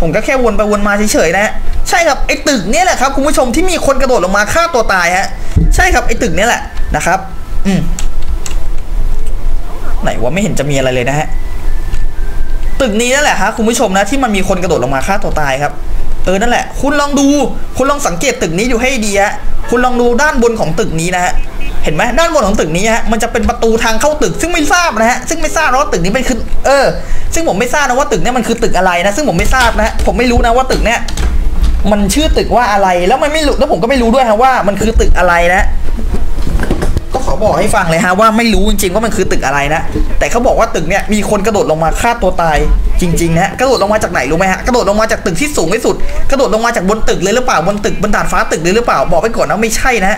ผมก็แค่วนไปวนมาเฉยๆนะฮะใช่ครับไอ้ตึกนี้แหละครับคุณผู้ชมที่มีคนกระโดดลงมาฆ่าตัวตายฮะใช่ครับไอ้ตึกนี้แหละนะครับไหนว่าไม่เห็นจะมีอะไรเลยนะฮะตึกนี้นั่นแหละฮะคุณผู้ชมนะที่มันมีคนกระโดดลงมาฆ่าตัวตายครับนั่นแหละคุณลองดูคุณลองสังเกตตึกนี้อยู่ให้ดีฮะคุณลองดูด้านบนของตึกนี้นะฮะเห็นไหมด้านบนของตึกนี้ฮะมันจะเป็นประตูทางเข้าตึกซึ่งไม่ทราบนะฮะซึ่งไม่ทราบว่าตึกนี้เป็นคือซึ่งผมไม่ทราบนะว่าตึกนี้มันคือตึกอะไรนะซึ่งผมไม่ทราบนะผมไม่รู้นะว่าตึกเนี้ยมันชื่อตึกว่าอะไรแล้วมันไม่รู้แล้วผมก็ไม่รู้ด้วยฮะว่ามันคือตึกอะไรนะก็ขอบอกให้ฟังเลยฮะว่าไม่รู้จริงๆว่ามันคือตึกอะไรนะแต่เขาบอกว่าตึกเนี้ยมีคนกระโดดลงมาฆ่าตัวตายจริงๆนะกระโดดลงมาจากไหนรู้ไหมฮะกระโดดลงมาจากตึกที่สูงที่สุดกระโดดลงมาจากบนตึกเลยหรือเปล่าบนตึกบนดาดฟ้าตึกเลยหรือเปล่าบอกไปก่อนนะไม่ใช่นะ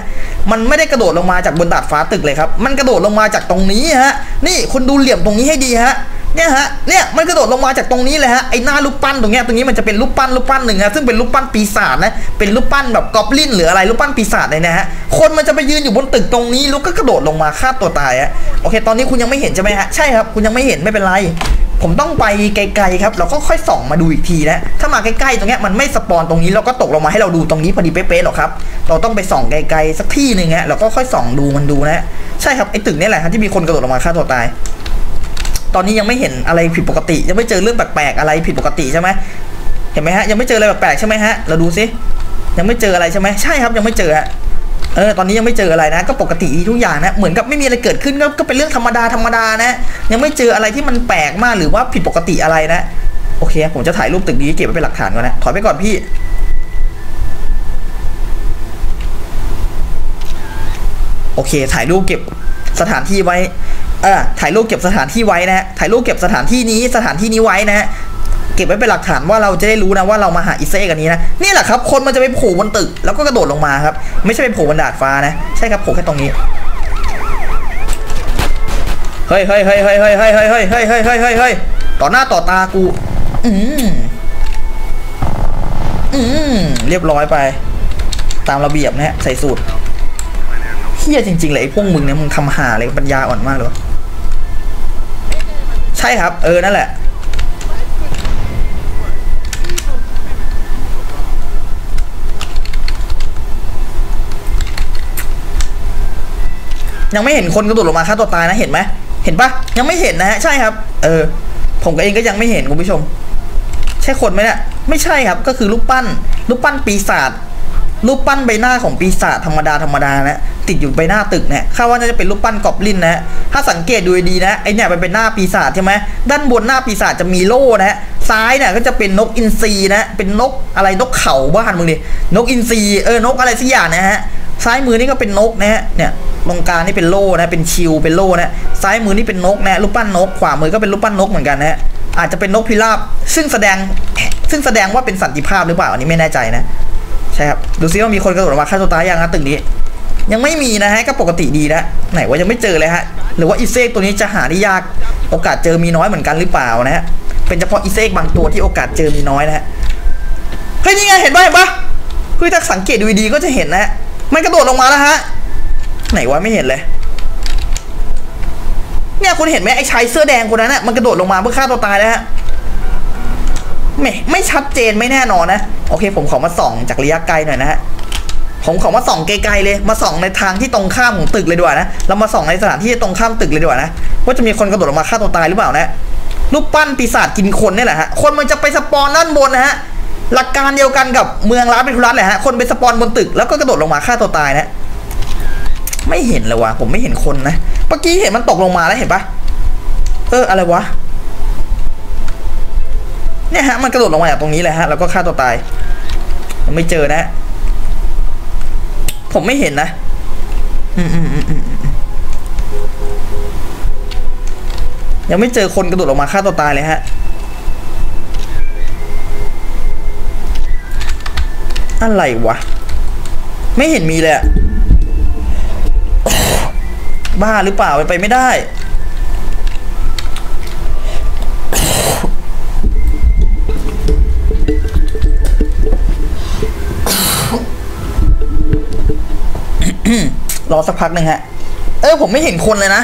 มันไม่ได้กระโดดลงมาจากบนดาดฟ้าตึกเลยครับมันกระโดดลงมาจากตรงนี้ฮะนี่คุณดูเหลี่ยมตรงนี้ให้ดีฮะเนี่ยฮะเนี่ยมันกระโดดลงมาจากตรงนี้เลยฮะไอ้หน้ารูปปั้นตรงเนี้ยตรงนี้มันจะเป็นรูปปั้นหนึ่งนะซึ่งเป็นรูปปั้นปีศาจนะเป็นรูปปั้นแบบกอบลินหรืออะไรรูปปั้นปีศาจเลยนะฮะคนมันจะไปยืนอยู่บนตึกตรงนี้แล้วก็กระโดดลงมาฆ่าตัวตายฮะโอเคตอนนี้คุณยังไม่เห็นใช่ไหมฮะใช่ครับคุณยังไม่เห็นไม่เป็นไรผมต้องไปไกลๆครับเราก็ค่อยส่องมาดูอีกทีนะถ้ามาใกล้ๆตรงเนี้ยมันไม่สปอนตรงนี้เราก็ตกลงมาให้เราดูตรงนี้พอดีเป๊ะๆหรอกครับเราต้องไปส่องไกลๆสักที่หนึ่งฮะเราก็ค่อยส่องดูมันดูนะใช่ครับไอ้ตึกนี่แหละที่มีคนกระโดดลงมาฆ่าตัวตายตอนนี้ยังไม่เห็นอะไรผิดปกติยังไม่เจอเรื่องแปลกๆอะไรผิดปกติใช่ไหมเห็นไหมฮะยังไม่เจออะไรแปลกๆใช่ไหมฮะเราดูสิยังไม่เจออะไรใช่ไหมใช่ครับยังไม่เจอฮะตอนนี้ยังไม่เจออะไรนะก็ปกติทุกอย่างนะเหมือนกับไม่มีอะไรเกิดขึ้นก็เป็นเรื่องธรรมดานะยังไม่เจออะไรที่มันแปลกมากหรือว่าผิดปกติอะไรนะโอเคผมจะถ่ายรูปตึกนี้เก็บไว้เป็นหลักฐานก่อนนะถอยไปก่อนพี่โอเคถ่ายรูปเก็บสถานที่ไว้ถ่ายรูปเก็บสถานที่ไว้นะฮะถ่ายรูปเก็บสถานที่นี้ไว้นะฮะเก็บไว้เป็นหลักฐานว่าเราจะได้รู้นะว่าเรามาหาอีเซ่กันนี้นะนี่แหละครับคนมันจะไปโผล่บนตึกแล้วก็กระโดดลงมาครับไม่ใช่ไปโผล่บนดาดฟ้านะใช่ครับโผล่แค่ตรงนี้เฮ้ยต่อหน้าต่อตากูเรียบร้อยไปตามระเบียบนะฮะใส่สูตรเฮียจริงๆเลยไอ้พวกมึงเนี่ยมึงทำหาอะไรปัญญาอ่อนมากเลยวะใช่ครับนั่นแหละยังไม่เห็นคนกระโดดลงมาฆ่าตัวตายนะเห็นไหมเห็นปะยังไม่เห็นนะฮะใช่ครับผมก็เองก็ยังไม่เห็นคุณผู้ชมใช่คนไหมเนี่ยไม่ใช่ครับก็คือรูปปั้นปีศาจรูปปั้นใบหน้าของปีศาจธรรมดานะติดอยู่ใบหน้าตึกเนี่ยคาดว่าน่าจะเป็นรูปปั้นกอบลินนะถ้าสังเกตดูดีนะไอเนี่ยมันเป็นหน้าปีศาจใช่ไหมด้านบนหน้าปีศาจจะมีโล่นะซ้ายเนี่ยก็จะเป็นนกอินทรีนะเป็นนกอะไรนกเขาบ้านมึงดินกอินทรีนกอะไรสักอย่างนะฮะซ้ายมือนี่ก็เป็นนกนะฮะเนี่ยตรงกลางนี่เป็นโล่นะเป็นชิวเป็นโล่นะซ้ายมือนี่เป็นนกนะรูปปั้นนกขวามือก็เป็นรูปปั้นนกเหมือนกันนะอาจจะเป็นนกพิราบซึ่งแสดงว่าเป็นสันติภาพหรือเปล่าอันนี้ไม่แน่ใจนะใช่ครับดูซิว่ามีคนกระโดดลงมาฆ่าตัวตายยังนะตึกนี้ยังไม่มีนะฮะก็ปกติดีนะไหนว่ายังไม่เจอเลยฮะหรือว่าอีเซกตัวนี้จะหาได้ยากโอกาสเจอมีน้อยเหมือนกันหรือเปล่านะฮะเป็นเฉพาะอีเซกบางตัวที่โอกาสเจอมีน้อยนะฮะเฮ้ยนี่ไงเห็นปะคือถ้าสังเกตดูดีก็จะเห็นนะมันกระโดดลงมาแล้วฮะไหนว่าไม่เห็นเลยเนี่ยคุณเห็นไหมไอ้ชายเสื้อแดงคนนั้นนะมันกระโดดลงมาเพื่อฆ่าตัวตายนะฮะไม่ชัดเจนไม่แน่นอนนะโอเคผมขอมาส่องจากระยะไกลหน่อยนะฮะผมขอมาส่องไกลๆเลยมาส่องในทางที่ตรงข้ามของตึกเลยดีกว่านะเรามาส่องในสถานที่ตรงข้ามตึกเลยดีกว่านะว่าจะมีคนกระโดดลงมาฆ่าตัวตายหรือเปล่านะรูปปั้นปีศาจกินคนนี่แหละฮะคนมันจะไปสปอนด้านบนนะฮะหลักการเดียวกันกับเมืองลาสเวกัสเลยฮะคนไปสปอนบนตึกแล้วก็กระโดดลงมาฆ่าตัวตายนะไม่เห็นเลยวะผมไม่เห็นคนนะเมื่อกี้เห็นมันตกลงมาแล้วเห็นปะอะไรวะเนี่ยฮะมันกระโดดลงมาจากตรงนี้เลยฮะแล้วก็ฆ่าตัวตายยังไม่เจอนะผมไม่เห็นนะยังไม่เจอคนกระโดดลงมาฆ่าตัวตายเลยฮะอะไรวะไม่เห็นมีเลยบ้าหรือเปล่าไปไม่ได้ รอสักพักหนึ่งฮะผมไม่เห็นคนเลยนะ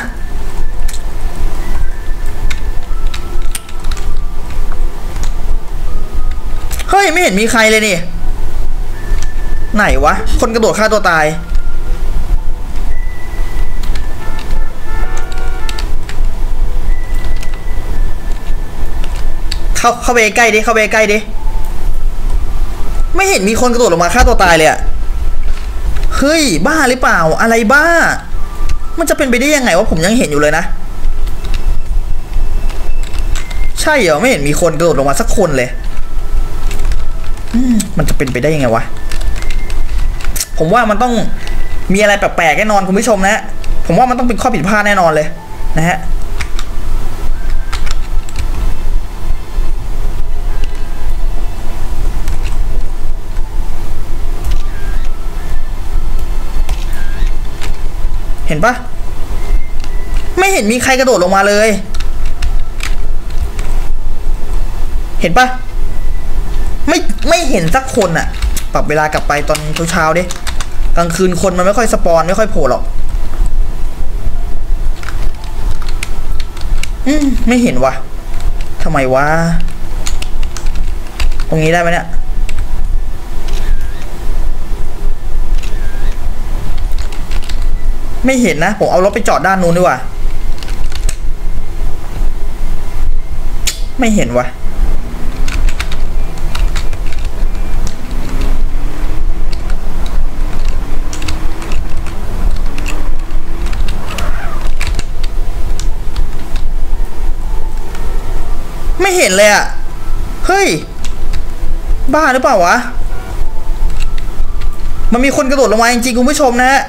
เฮ้ยไม่เห็นมีใครเลยนี่ไหนวะคนกระโดดฆ่าตัวตายเข้าไปใกล้ดิเข้าไปใกล้ดิไม่เห็นมีคนกระโดดลงมาฆ่าตัวตายเลยอะเฮ้ยบ้าหรือเปล่าอะไรบ้ามันจะเป็นไปได้ยังไงวะผมยังเห็นอยู่เลยนะใช่เหรอไม่เห็นมีคนกระโดดลงมาสักคนเลยมันจะเป็นไปได้ยังไงวะผมว่ามันต้องมีอะไรแปลกๆแน่นอนคุณผู้ชมนะผมว่ามันต้องเป็นข้อผิดพลาดแน่นอนเลยนะฮะเห็นปะไม่เห็นมีใครกระโดดลงมาเลยเห็นปะไม่เห็นสักคนอะปรับเวลากลับไปตอนเช้าๆดิกลางคืนคนมันไม่ค่อยสปอนไม่ค่อยโผล่หรอกไม่เห็นวะทำไมวะตรงนี้ได้ไหมเนี่ยไม่เห็นนะผมเอารถไปจอดด้านนู้นดีกว่าไม่เห็นวะไม่เห็นเลยอะเฮ้ยบ้าหรือเปล่าวะมันมีคนกระโดดลงมาจริงๆคุณผู้ชมนะฮะ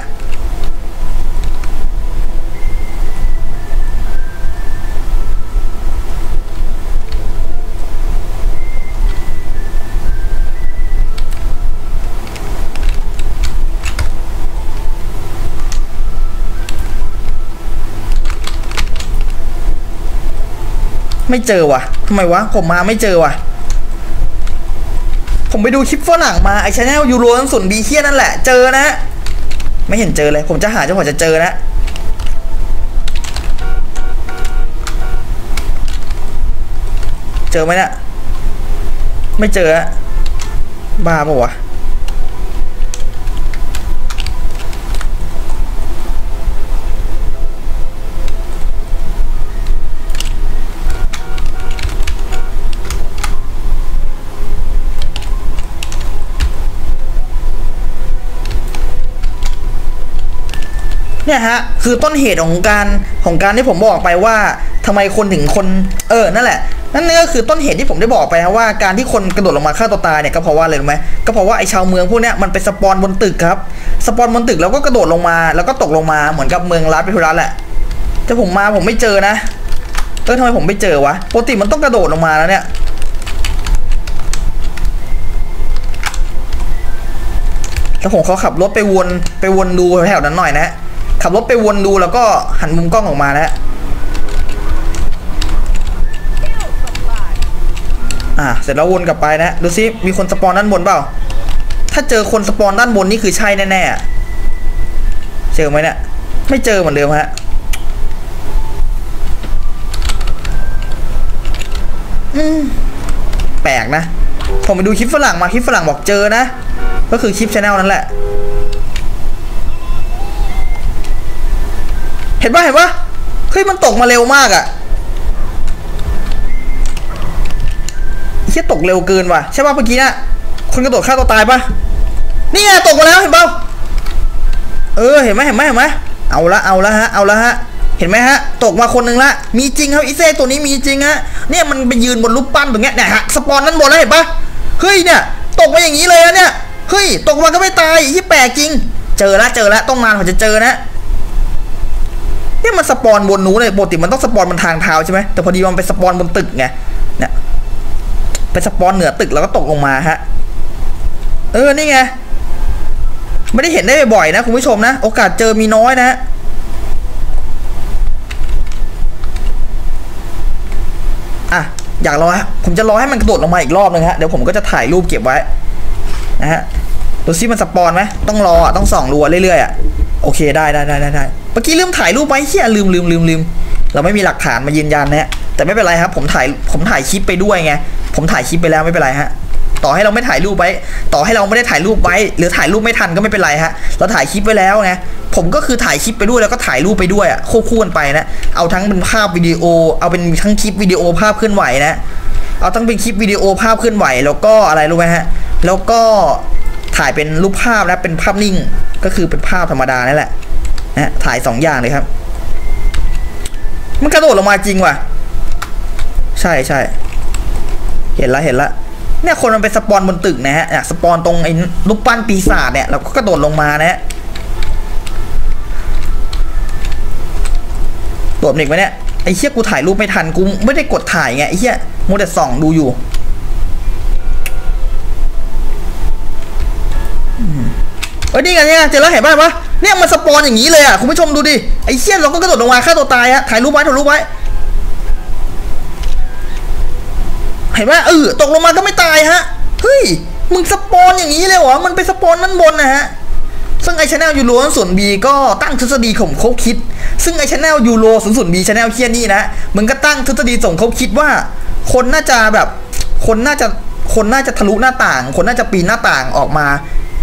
ไม่เจอว่ะทำไมวะผมมาไม่เจอว่ะผมไปดูคลิปฝรั่งมาไอชาแนลยูโรทั้งส่วนบีเคียนั่นแหละเจอนะไม่เห็นเจอเลยผมจะหาจนกว่าจะเจอนะเจอไหมเนี่ยไม่เจอบ้าปะวะเนี่ยฮะคือต้นเหตุของการที่ผมบอกไปว่าทำไมคนถึงคนนั่นแหละนั่นก็คือต้นเหตุที่ผมได้บอกไปว่าการที่คนกระโดดลงมาฆ่าตัวตายเนี่ยก็เพราะว่าอะไรรู้ไหมก็เพราะว่าไอ้ชาวเมืองพวกเนี้ยมันไปสปอนบนตึกครับสปอนบนตึกแล้วก็กระโดดลงมาแล้วก็ตกลงมาเหมือนกับเมืองลาสเวกัสแหละแต่ผมมาผมไม่เจอนะทำไมผมไม่เจอวะปกติมันต้องกระโดดลงมาแล้วเนี่ยแล้วผมเขาขับรถไปวนดูแถวนั้นหน่อยนะขับรถไปวนดูแล้วก็หันมุมกล้องออกมาแล้วเสร็จแล้ววนกลับไปนะดูซิมีคนสปอนด้านบนเปล่าถ้าเจอคนสปอนด้านบนนี่คือใช่แน่ๆเจอไหมเนี่ยไม่เจอเหมือนเดิมฮะแปลกนะผมไปดูคลิปฝรั่งมาคลิปฝรั่งบอกเจอนะก็คือคลิป channel นั่นแหละเห็นปะเฮ้ยมันตกมาเร็วมากอะเชี่ยตกเร็วเกินว่ะใช่ป่ะเมื่อกี้น่ะคนกระโดดฆ่าตัวตายป่ะนี่ไงตกมาแล้วเห็นเปล่าเห็นไหมเอาละฮะเห็นไหมฮะตกมาคนหนึ่งละมีจริงครับอีเซ่ตัวนี้มีจริงฮะเนี่ยมันไปยืนบนรูปปั้นตรงเนี้ยเนี่ยฮะสปอนนั่นบนแล้วเห็นปะเฮ้ยเนี่ยตกมาอย่างนี้เลยนะเนี่ยเฮ้ยตกมาก็ไม่ตายที่แปลกจริงเจอละต้องนานผมจะเจอนะเนี่ยมันสปอนบนนู้นเลยปกติมันต้องสปอนบนทางเท้าใช่ไหมแต่พอดีมันไปสปอนบนตึกไงเนี่ยไปสปอนเหนือตึกแล้วก็ตกลงมาฮะนี่ไงไม่ได้เห็นได้บ่อยนะคุณผู้ชมนะโอกาสเจอมีน้อยนะอยากรอฮะผมจะรอให้มันกระโดดลงมาอีกรอบนึงฮะเดี๋ยวผมก็จะถ่ายรูปเก็บไว้นะฮะดูซิมันสปอนไหมต้องรอต้องส่องรัวเรื่อยๆ โอเคได้เมื่อกี้ลืมถ่ายรูปไปเฮียลืมเราไม่มีหลักฐานมายืนยันนะแต่ไม่เป็นไรครับผมถ่ายคลิปไปด้วยไงผมถ่ายคลิปไปแล้วไม่เป็นไรฮะต่อให้เราไม่ถ่ายรูปไว้ต่อให้เราไม่ได้ถ่ายรูปไว้หรือถ่ายรูปไม่ทันก็ไม่เป็นไรฮะเราถ่ายคลิปไว้แล้วไงผมก็คือถ่ายคลิปไปด้วยแล้วก็ถ่ายรูปไปด้วยอ่ะควบคู่กันไปนะเอาทั้งเป็นภาพวิดีโอเอาเป็นทั้งคลิปวิดีโอภาพเคลื่อนไหวนะเอาทั้งเป็นคลิปวิดีโอภาพเคลื่อนไหวแล้วก็อะไรรู้ไหมฮะแล้วก็ถ่ายเป็นรูปภาพนะเป็นภาพนิ่งก็คือเป็นภาพธรรมดานั่นแหละนะถ่าย2อย่างเลยครับมันกระโดดลงมาจริงว่ะใช่เห็นละเนี่ยคนมันไปสปอนบนตึกนะฮะสปอนตรงไอ้รูปปั้นปีศาจเนี่ยเราก็กระโดดลงมานะฮะตบหนิกไว้เนี่ยไอ้เหี้ยกูถ่ายรูปไม่ทันกูไม่ได้กดถ่ายไงไอ้เหี้ยมัวแต่ส่องดูอยู่เอ้ยนี่ไงเจอแล้วเห็นป่ะวะเนี่ยมันสปอนอย่างนี้เลยอ่ะคุณผู้ชมดูดิไอ้เหี้ยเราก็กระโดดลงมาฆ่าตัวตายฮะถ่ายรูปไว้เห็นป่ะตกลงมาก็ไม่ตายฮะเฮ้ยมึงสปอนอย่างนี้เลยเหรอมันไปสปอนนั่นบนนะฮะซึ่งไอ channel ยูโรส่วน B ก็ตั้งทฤษฎีข่มคบคิดซึ่งไอ channel ยูโรส่วน B channel เคียนี่นะมึงก็ตั้งทฤษฎีส่งคบคิดว่าคนน่าจะทะลุหน้าต่างคนน่าจะปีนหน้าต่างออกมา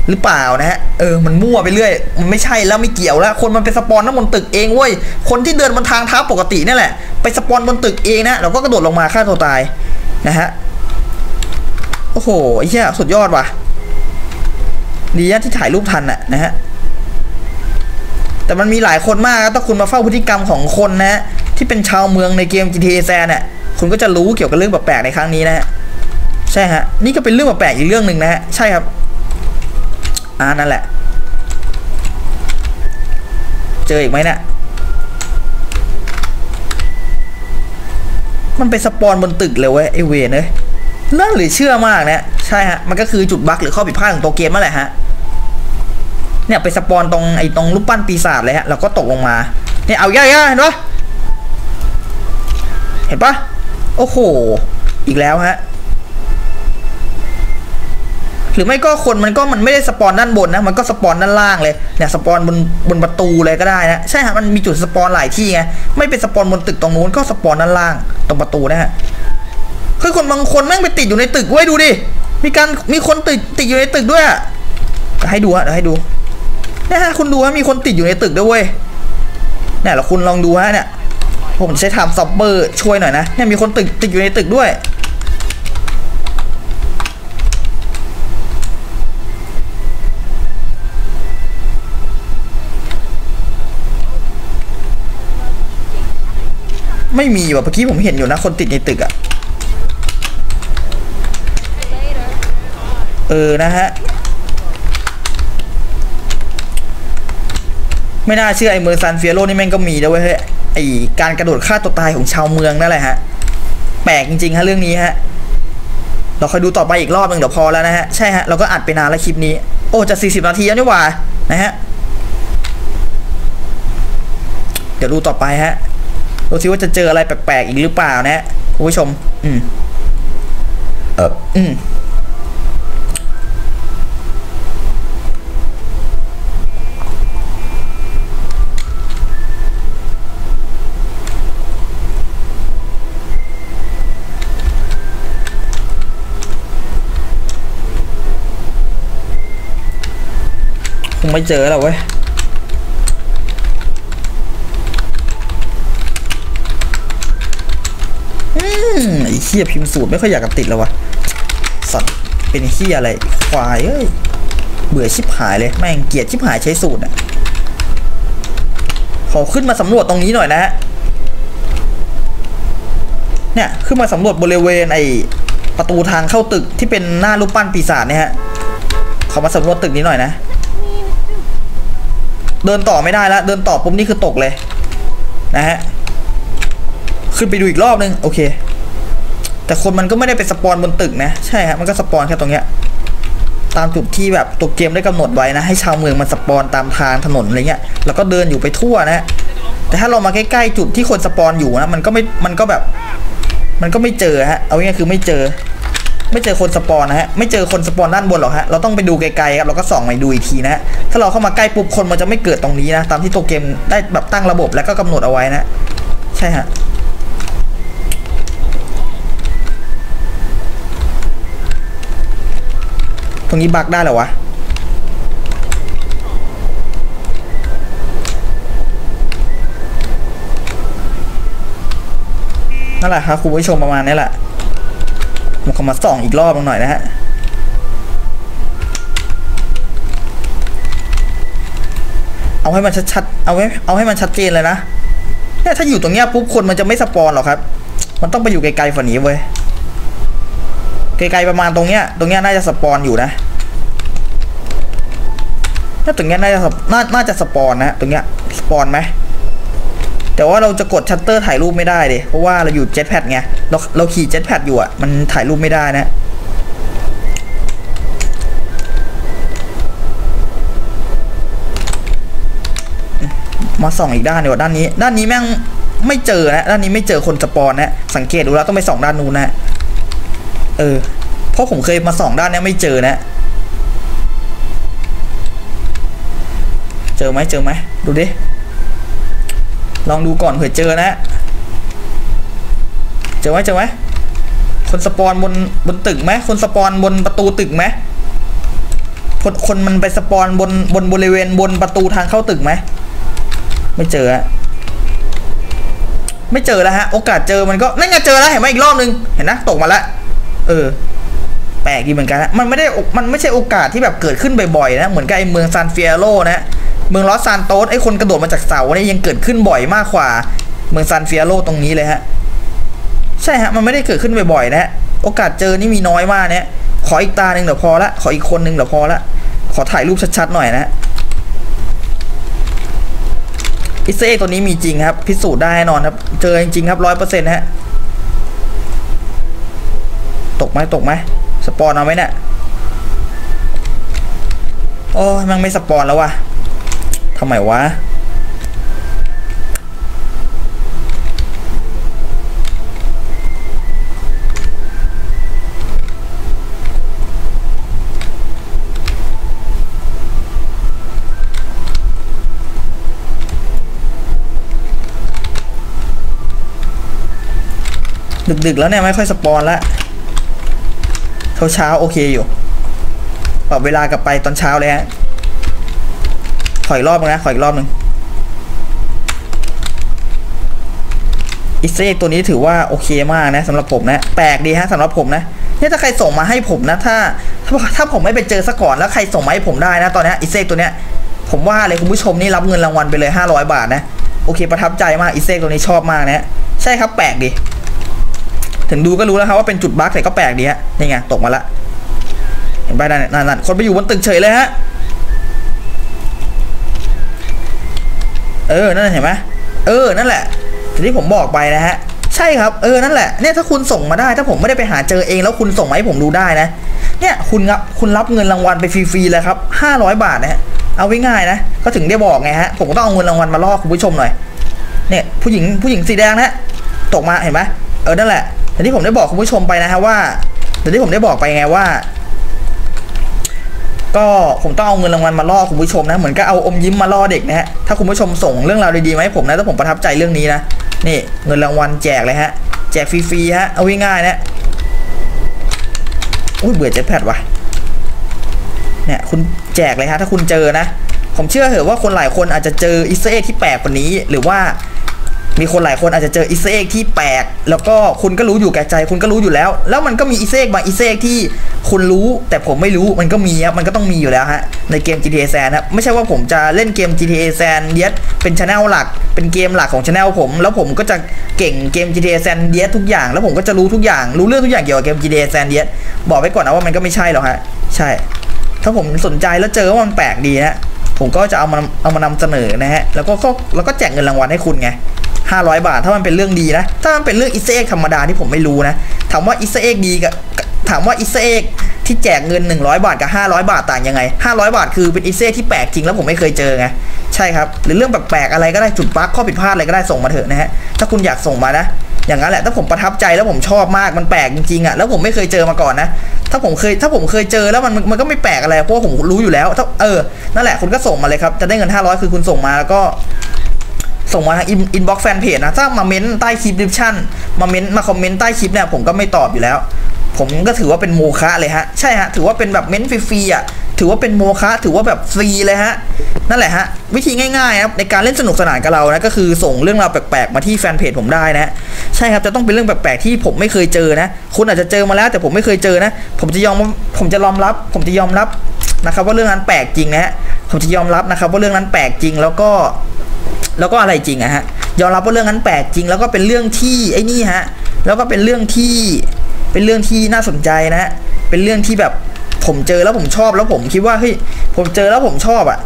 หรือเปล่านะฮะมันมั่วไปเรื่อยมันไม่ใช่แล้วไม่เกี่ยวแล้วคนมันไปสปอนนั่งบนตึกเองเว้ยคนที่เดินบนทางเท้าปกตินี่แหละไปสปอนบนตึกเองนะเราก็กระโดดลงมาฆ่าตัวตายนะฮะโอ้โหไอ้เหี้ยสุดยอดว่ะดีนะที่ถ่ายรูปทันน่ะนะฮะแต่มันมีหลายคนมากถ้าคุณมาเฝ้าพฤติกรรมของคนนะฮะที่เป็นชาวเมืองในเกม GTA San น่ะคุณก็จะรู้เกี่ยวกับเรื่องแปลกๆในครั้งนี้นะฮะใช่ฮะนี่ก็เป็นเรื่องแปลกอีกเรื่องหนึ่งนะฮะใช่ครับนั่นแหละเจออีกไหมเนี่ยมันไปสปอนบนตึกเลยเว้ยไอเวนเลยเลื่อนหรือเชื่อมากนะใช่ฮะมันก็คือจุดบั๊กหรือข้อผิดพลาดของตัวเกมนั่นแหละฮะเนี่ยไปสปอนตรงรูปปั้นปีศาจเลยฮะเราก็ตกลงมาเนี่ยเอาย่าๆเห็นปะโอ้โหอีกแล้วฮะหรือไม่ก็คนมันไม่ได้สปอนด้านบนนะมันก็สปอนด้านล่างเลยเนี่ยสปอนบนประตูเลยก็ได้นะใช่ฮะมันมีจุดสปอนหลายที่ไงไม่เป็นสปอนบนตึกตรงนู้นก็สปอนด้านล่างตรงประตูนะฮะคือคนบางคนแม่งไปติดอยู่ในตึกไว้ดูดิมีคนติดอยู่ในตึกด้วยให้ดูฮะให้ดูนะฮะคุณดูฮะมีคนติดอยู่ในตึกด้วยเว้ยเนี่ยเราคุณลองดูฮะเนี่ยผมใช้ไทม์ซับเบอร์ช่วยหน่อยนะเนี่ยมีคนติดอยู่ในตึกด้วยไม่มีว่ะเมื่อกี้ผมเห็นอยู่นะคนติดในตึกอ่ะนะฮะไม่น่าเชื่อไอ้เมืองซานเฟียโร่นี่แม่งก็มีด้วยเว้ยไอ้การกระโดดฆ่าตัวตายของชาวเมืองนั่นแหละฮะแปลกจริงๆฮะเรื่องนี้ฮะเราคอยดูต่อไปอีกรอบนึงเดี๋ยวพอแล้วนะฮะใช่ฮะเราก็อัดไปนานแล้วคลิปนี้โอ้จะ40 นาทีแล้วนี่หว่านะฮะเดี๋ยวดูต่อไปฮะดูซิว่าจะเจออะไรแปลกๆอีกหรือเปล่านะคุณผู้ชมคงไม่เจอแล้วเว้ยไอ้เหี้ยพิมพ์สูตรไม่ค่อยอยากติดแล้ววะสัตว์เป็นเหี้ยอะไรควายเอ้ยเบื่อชิบหายเลยแม่งเกลียดชิบหายใช้สูตรอ่ะขอขึ้นมาสำรวจตรงนี้หน่อยนะฮะเนี่ยขึ้นมาสำรวจบริเวณไอ้ประตูทางเข้าตึกที่เป็นหน้ารูปปั้นปีศาจเนี่ยฮะขอมาสำรวจตึกนี้หน่อยนะเดินต่อไม่ได้แล้วเดินต่อปุ๊บนี่คือตกเลยนะฮะขึ้นไปดูอีกรอบนึงโอเคแต่คนมันก็ไม่ได้ไปสปอนบนตึกนะใช่ฮะมันก็สปอนแค่ตรงเนี้ยตามจุดที่แบบตัวเกมได้กำหนดไว้นะให้ชาวเมืองมันสปอนตามทางถนนอะไรเงี้ยแล้วก็เดินอยู่ไปทั่วนะแต่ถ้าเรามาใกล้ๆจุดที่คนสปอนอยู่นะมันก็ไม่เจอฮะเอาง่ายๆคือไม่เจอ ไม่เจอคนสปอนนะฮะไม่เจอคนสปอนด้านบนหรอกฮะเราต้องไปดูไกลๆครับเราก็ส่องไปดูอีกทีนะฮะถ้าเราเข้ามาใกล้ปุ๊บคนมันจะไม่เกิดตรงนี้นะตามที่ตัวเกมได้แบบตั้งระบบแล้วก็กำหนดเอาไว้นะใช่ฮะตรงนี้บักได้เหรอวะนั่นแหละครับคุณผู้ชมประมาณนี้แหละผมขอมาส่องอีกรอบหน่อยนะฮะเอาให้มันชัดๆเอาให้มันชัดเจนเลยนะเนี่ยถ้าอยู่ตรงเนี้ยปุ๊บคนมันจะไม่สปอนหรอกครับมันต้องไปอยู่ไกลๆฝั่งนี้เว้ยไกลๆประมาณตรงเนี้ยน่าจะสปอนอยู่นะถ้าตรงเนี้ยน่าจะสปอนนะตรงเนี้ยสปอนไหมแต่ว่าเราจะกดชัตเตอร์ถ่ายรูปไม่ได้เลยเพราะว่าเราอยู่เจ็ตแพดไงเราขี่เจ็ตแพดอยู่อ่ะมันถ่ายรูปไม่ได้นะมาส่องอีกด้านเดี๋ยวด้านนี้แม่งไม่เจอนะด้านนี้ไม่เจอคนสปอนนะสังเกตดูแล้วต้องไปส่องด้านนู้นนะเพราะผมเคยมาส่องด้านนี้ไม่เจอนะเจอไหมดูดิลองดูก่อนเผื่อเจอนะเจอไหมคนสปอนบนตึกไหมคนสปอนบนประตูตึกไหมคนมันไปสปอนบนบริเวณบนประตูทางเข้าตึกไหมไม่เจอแล้วฮะโอกาสเจอมันก็นั่นไงเจอแล้วเห็นไหมอีกรอบนึงเห็นนะตกมาแล้วแปลกดีเหมือนกันนะมันไม่ใช่โอกาสที่แบบเกิดขึ้นบ่อยๆนะเหมือนกับไอเมืองซานเฟียโรนะเมืองลอสซานโตสไอคนกระโดดมาจากเสาเนี่ยยังเกิดขึ้นบ่อยมากกว่าเมืองซานเฟียโรตรงนี้เลยฮะใช่ฮะมันไม่ได้เกิดขึ้นบ่อยๆนะโอกาสเจอนี่มีน้อยมากเนี่ยขออีกตาหนึ่งเดี๋ยวพอละขออีกคนหนึ่งเดี๋ยวพอละขอถ่ายรูปชัดๆหน่อยนะอิสเอตัวนี้มีจริงครับพิสูจน์ได้แน่นอนครับเจอจริงๆครับ 100% ฮะตกไหมสปอนเอาไหมเนี่ยโอ้มันไม่สปอนแล้ววะทำไมวะดึกๆแล้วเนี่ยไม่ค่อยสปอนละเช้าโอเคอยู่ปรับเวลากลับไปตอนเช้าเลยฮะขออีกรอบนึงอิสเซตัวนี้ถือว่าโอเคมากนะสำหรับผมนะแปลกดีฮะสำหรับผมนะเนี่ยถ้าใครส่งมาให้ผมนะถ้าผมไม่ไปเจอซะก่อนแล้วใครส่งมาให้ผมได้นะตอนนี้อิสเซตัวเนี้ยผมว่าเลยคุณผู้ชมนี่รับเงินรางวัลไปเลย500 บาทนะโอเคประทับใจมากอิสเซตัวนี้ชอบมากนะใช่ครับแปลกดีถึงดูก็รู้แล้วครับว่าเป็นจุดบั๊กแต่ก็แปลกดีฮะนี่ไงตกมาละเห็นไปนั่นคนไปอยู่บนตึกเฉยเลยฮะนั่นเห็นไหมนั่นแหละที่ผมบอกไปนะฮะใช่ครับนั่นแหละเนี่ยถ้าคุณส่งมาได้ถ้าผมไม่ได้ไปหาเจอเองแล้วคุณส่งมาให้ผมดูได้นะเนี่ยคุณรับเงินรางวัลไปฟรีๆเลยครับ500 บาทนะฮะเอาไว้ง่ายนะก็ถึงได้บอกไงฮะผมก็ต้องเอาเงินรางวัลมาล่อคุณผู้ชมหน่อยเนี่ยผู้หญิงสีแดงนะตกมาเห็นไหมนั่นแหละแต่ที่ผมได้บอกคุณผู้ชมไปนะฮะว่าแต่ที่ผมได้บอกไปไงว่าก็ผมต้องเอาเงินรางวัลมาล่อคุณผู้ชมนะเหมือนก็เอาอมยิ้มมาล่อเด็กนะฮะถ้าคุณผู้ชมส่งเรื่องราวดีๆมาให้ผมนะถ้าผมประทับใจเรื่องนี้นะนี่เงินรางวัลแจกเลยฮะแจกฟรีๆฮะเอาง่ายๆนะอุ้ยเบื่อเจ็ตแพดว่ะเนี่ยคุณแจกเลยฮะถ้าคุณเจอนะผมเชื่อเหอะว่าคนหลายคนอาจจะเจออีสเตอร์เอ็กที่แปลกกว่านี้หรือว่ามีคนหลายคนอาจจะเจออีสเอ็กที่แปลกแล้วก็คุณก็รู้อยู่แก่ใจคุณก็รู้อยู่แล้วแล้วมันก็มีอีสเอ็กบางอีสเอ็กที่คุณรู้แต่ผมไม่รู้มันก็มีครับมันก็ต้องมีอยู่แล้วฮะในเกม GTA San นะไม่ใช่ว่าผมจะเล่นเกม GTA San เดียสเป็นชาแนลหลักเป็นเกมหลักของชาแนลผมแล้วผมก็จะเก่งเกม GTA San เดียสทุกอย่างแล้วผมก็จะรู้ทุกอย่างรู้เรื่องทุกอย่างเกี่ยวกับเกม GTA San เดียสบอกไว้ก่อนนะว่ามันก็ไม่ใช่หรอกฮะใช่ถ้าผมสนใจแล้วเจอว่ามันแปลกดีนะผมก็จะเอามานำเสนอนะฮะแล้วก็แจกเงินรางวัลให้คุณไง500 บาทถ้ามันเป็นเรื่องดีนะถ้ามันเป็นเรื่องอิสเตอร์เอ็กธรรมดาที่ผมไม่รู้นะถามว่าอิสเตอร์เอ็กดีกับถามว่าอิสเตอร์เอ็กที่แจกเงิน100 บาทกับ500 บาทต่างยังไง500 บาทคือเป็นอิสเตอร์เอ็กที่แปลกจริงแล้วผมไม่เคยเจอไงใช่ครับหรือเรื่องแปลกๆอะไรก็ได้จุดบั๊กข้อผิดพลาดอะไรก็ได้ส่งมาเถอะนะฮะถ้าคุณอยากส่งมานะ อย่างนั้นแหละถ้าผมประทับใจแล้วผมชอบมากมันแปลกจริงๆอ่ะแล้วผมไม่เคยเจอมาก่อนนะถ้าผมเคยเจอแล้วมันก็ไม่แปลกอะไรเพราะผมรู้อยู่แล้วถ้านั่นแหละคุณก็ส่งมาเลยครับจะได้เงิน500คือคุณส่งมาแล้วก็ส่งมาทางอินบ็อกซ์แฟนเพจนะถ้ามาเม้นใต้คลิปดิสคริปชั่นมาคอมเมนต์ใต้คลิปเนี่ยผมก็ไม่ตอบอยู่แล้วผมก็ถือว่าเป็นโมฆะเลยฮะใช่ฮะถือว่าเป็นแบบเม้นฟรีๆอ่ะถือว่าเป็นโมฆะถือว่าแบบฟรีเลยฮะนั่นแหละฮะวิธีง่ายๆครับในการเล่นสนุกสนานกับเรานะก็คือส่งเรื่องราวแปลกๆมาที่แฟนเพจผมได้นะใช่ครับจะต้องเป็นเรื่องแปลกๆที่ผมไม่เคยเจอนะคุณอาจจะเจอมาแล้วแต่ผมไม่เคยเจอนะผมจะยอมรับนะครับว่าเรื่องนั้นแปลกจริงนะฮะผมจะยอมรับนะครับว่าเรื่องนั้นแปลกจริงแล้วก็อะไรจริงอะฮะยอมรับว่าเรื่องนั้นแปลกจริงแล้วก็เป็นเรื่องที่ไอ้นี่ฮะแล้วก็เป็นเรื่องที่น่าสนใจนะฮะเป็นเรื่องที่แบบผมเจอแล้วผมชอบแล้วผมคิดว่าเฮ้ยผมเจอแล้วผมชอบอ่ะ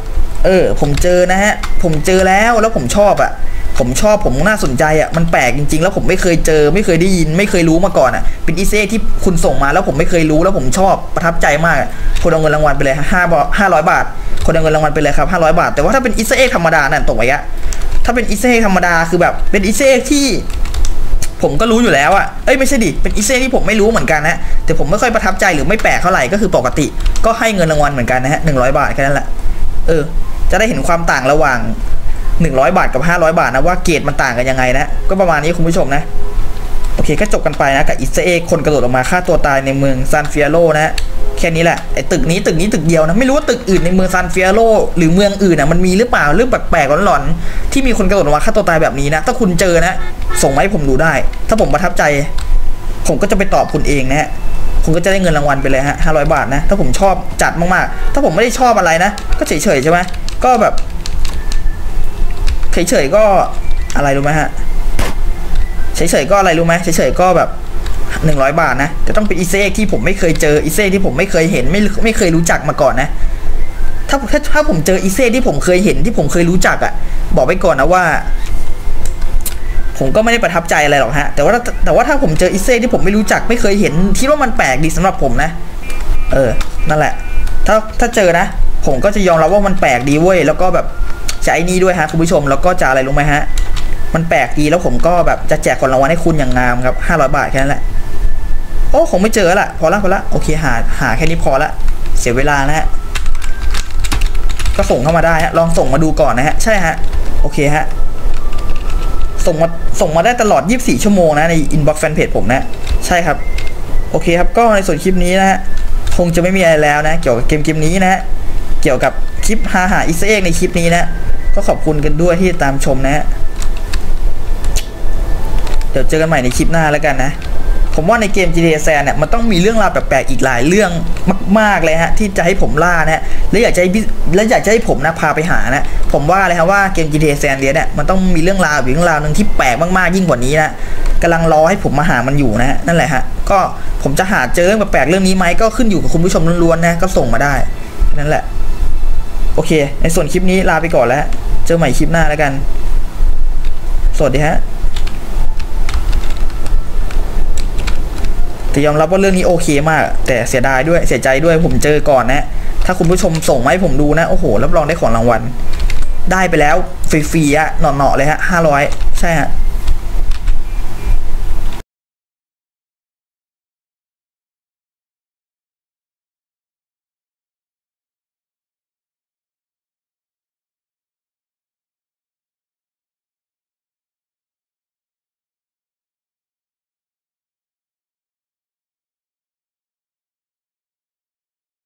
ผมเจอนะฮะผมเจอแล้วผมชอบอ่ะผมน่าสนใจอ่ะมันแปลกจริงๆแล้วผมไม่เคยเจอไม่เคยได้ยินไม่เคยรู้มาก่อนอ่ะเป็นอีเซ่ที่คุณส่งมาแล้วผมไม่เคยรู้แล้วผมชอบประทับใจมากคนเอาเงินรางวัลไปเลย500 บาทคนเอาเงินรางวัลไปเลยครับ500 บาทแต่ว่าถ้าเป็นอีเซ่ธรรมดานั่นตกไปอ่ะถ้าเป็นอีเซ่ธรรมดาคือแบบเป็นอีเซ่ที่ผมก็รู้อยู่แล้วอ่ะไม่ใช่ดิเป็นอีเซ่ที่ผมไม่รู้เหมือนกันนะแต่ผมไม่ค่อยประทับใจหรือไม่แปลกเท่าไหร่ก็คือปกติก็ให้เงินรางวัลเหมือนกันนะฮะ100 บาทแค่นั้นแหละจะได้เห็นความต่างระหว่าง100 บาทกับ500 บาทนะว่าเกรดมันต่างกันยังไงนะก็ประมาณนี้คุณผู้ชมนะโอเคก็จบกันไปนะกับอีสเตอร์เอ็กคนกระโดดออกมาฆ่าตัวตายในเมืองซานเฟียโรนะแค่นี้แหละไอ้ตึกนี้ตึกเดียวนะไม่รู้ว่าตึกอื่นในเมืองซานเฟียโรหรือเมืองอื่นนะมันมีหรือเปล่าเรื่องแปลกๆหลอนๆที่มีคนกระโดดออกมาฆ่าตัวตายแบบนี้นะถ้าคุณเจอนะส่งมาให้ผมดูได้ถ้าผมประทับใจผมก็จะไปตอบคุณเองนะคุณก็จะได้เงินรางวัลไปเลยฮะ500 บาทนะถ้าผมชอบจัดมากๆถ้าผมไม่ได้ชอบอะไรนะก็เฉยๆใช่ไหมก็แบบเฉยๆก็อะไรรู้ไหมฮะเฉยๆก็อะไรรู้ไหมเฉยๆก็แบบ100 บาทนะจะต้องเป็นอีเซ่ที่ผมไม่เคยเจออีเซ่ที่ผมไม่เคยเห็นไม่เคยรู้จักมาก่อนนะถ้าผมเจออีเซ่ที่ผมเคยเห็นที่ผมเคยรู้จักอ่ะบอกไปก่อนนะว่าผมก็ไม่ได้ประทับใจอะไรหรอกฮะแต่ว่าถ้าผมเจออีเซ่ที่ผมไม่รู้จักไม่เคยเห็นคิดว่ามันแปลกดีสำหรับผมนะนั่นแหละถ้าเจอนะผมก็จะยอมรับว่ามันแปลกดีเว้ยแล้วก็แบบจะไอ้นี่ด้วยฮะคุณผู้ชมแล้วก็จะอะไรรู้ไหมฮะมันแปลกดีแล้วผมก็แบบจะแจกของรางวัลให้คุณอย่างงามครับ500 บาทแค่นั้นแหละโอ้คงไม่เจอละพอละโอเคหาแค่นี้พอละเสียเวลานะฮะก็ส่งเข้ามาได้ฮะลองส่งมาดูก่อนนะฮะใช่ฮะโอเคฮะส่งมาได้ตลอด24ชั่วโมงนะใน inbox fanpage ผมนะใช่ครับโอเคครับก็ในส่วนคลิปนี้นะฮะคงจะไม่มีอะไรแล้วนะเกี่ยวกับเกมนี้นะฮะเกี่ยวกับคลิปหาอีสเตอร์เอ็กในคลิปนี้นะก็ขอบคุณกันด้วยที่ตามชมนะฮะเดี๋ยวเจอกันใหม่ในคลิปหน้าแล้วกันนะผมว่าในเกม GTA San เนี่ยมันต้องมีเรื่องราวแปลกๆอีกหลายเรื่องมากๆเลยฮะที่จะให้ผมล่านะฮะและอยากจะให้ผมนะพาไปหานะผมว่าเลยครับว่าเกม GTA San เนี่ยมันต้องมีเรื่องราวหนึ่งที่แปลกมากๆยิ่งกว่านี้นะกำลังรอให้ผมมาหามันอยู่นะฮะนั่นแหละฮะก็ผมจะหาเจอเรื่องแปลกๆเรื่องนี้ไหมก็ขึ้นอยู่กับคุณผู้ชมล้วนๆนะก็ส่งมาได้นั่นแหละโอเคในส่วนคลิปนี้ลาไปก่อนแล้วเจอใหม่คลิปหน้าแล้วกันสวัสดีฮะแต่ยอมรับว่าเรื่องนี้โอเคมากแต่เสียดายด้วยเสียใจด้วยผมเจอก่อนนะถ้าคุณผู้ชมส่งมาให้ผมดูนะโอ้โหรับรองได้ของรางวัลได้ไปแล้วฟรีๆอะหน่อๆเลยฮะ500ใช่ฮะ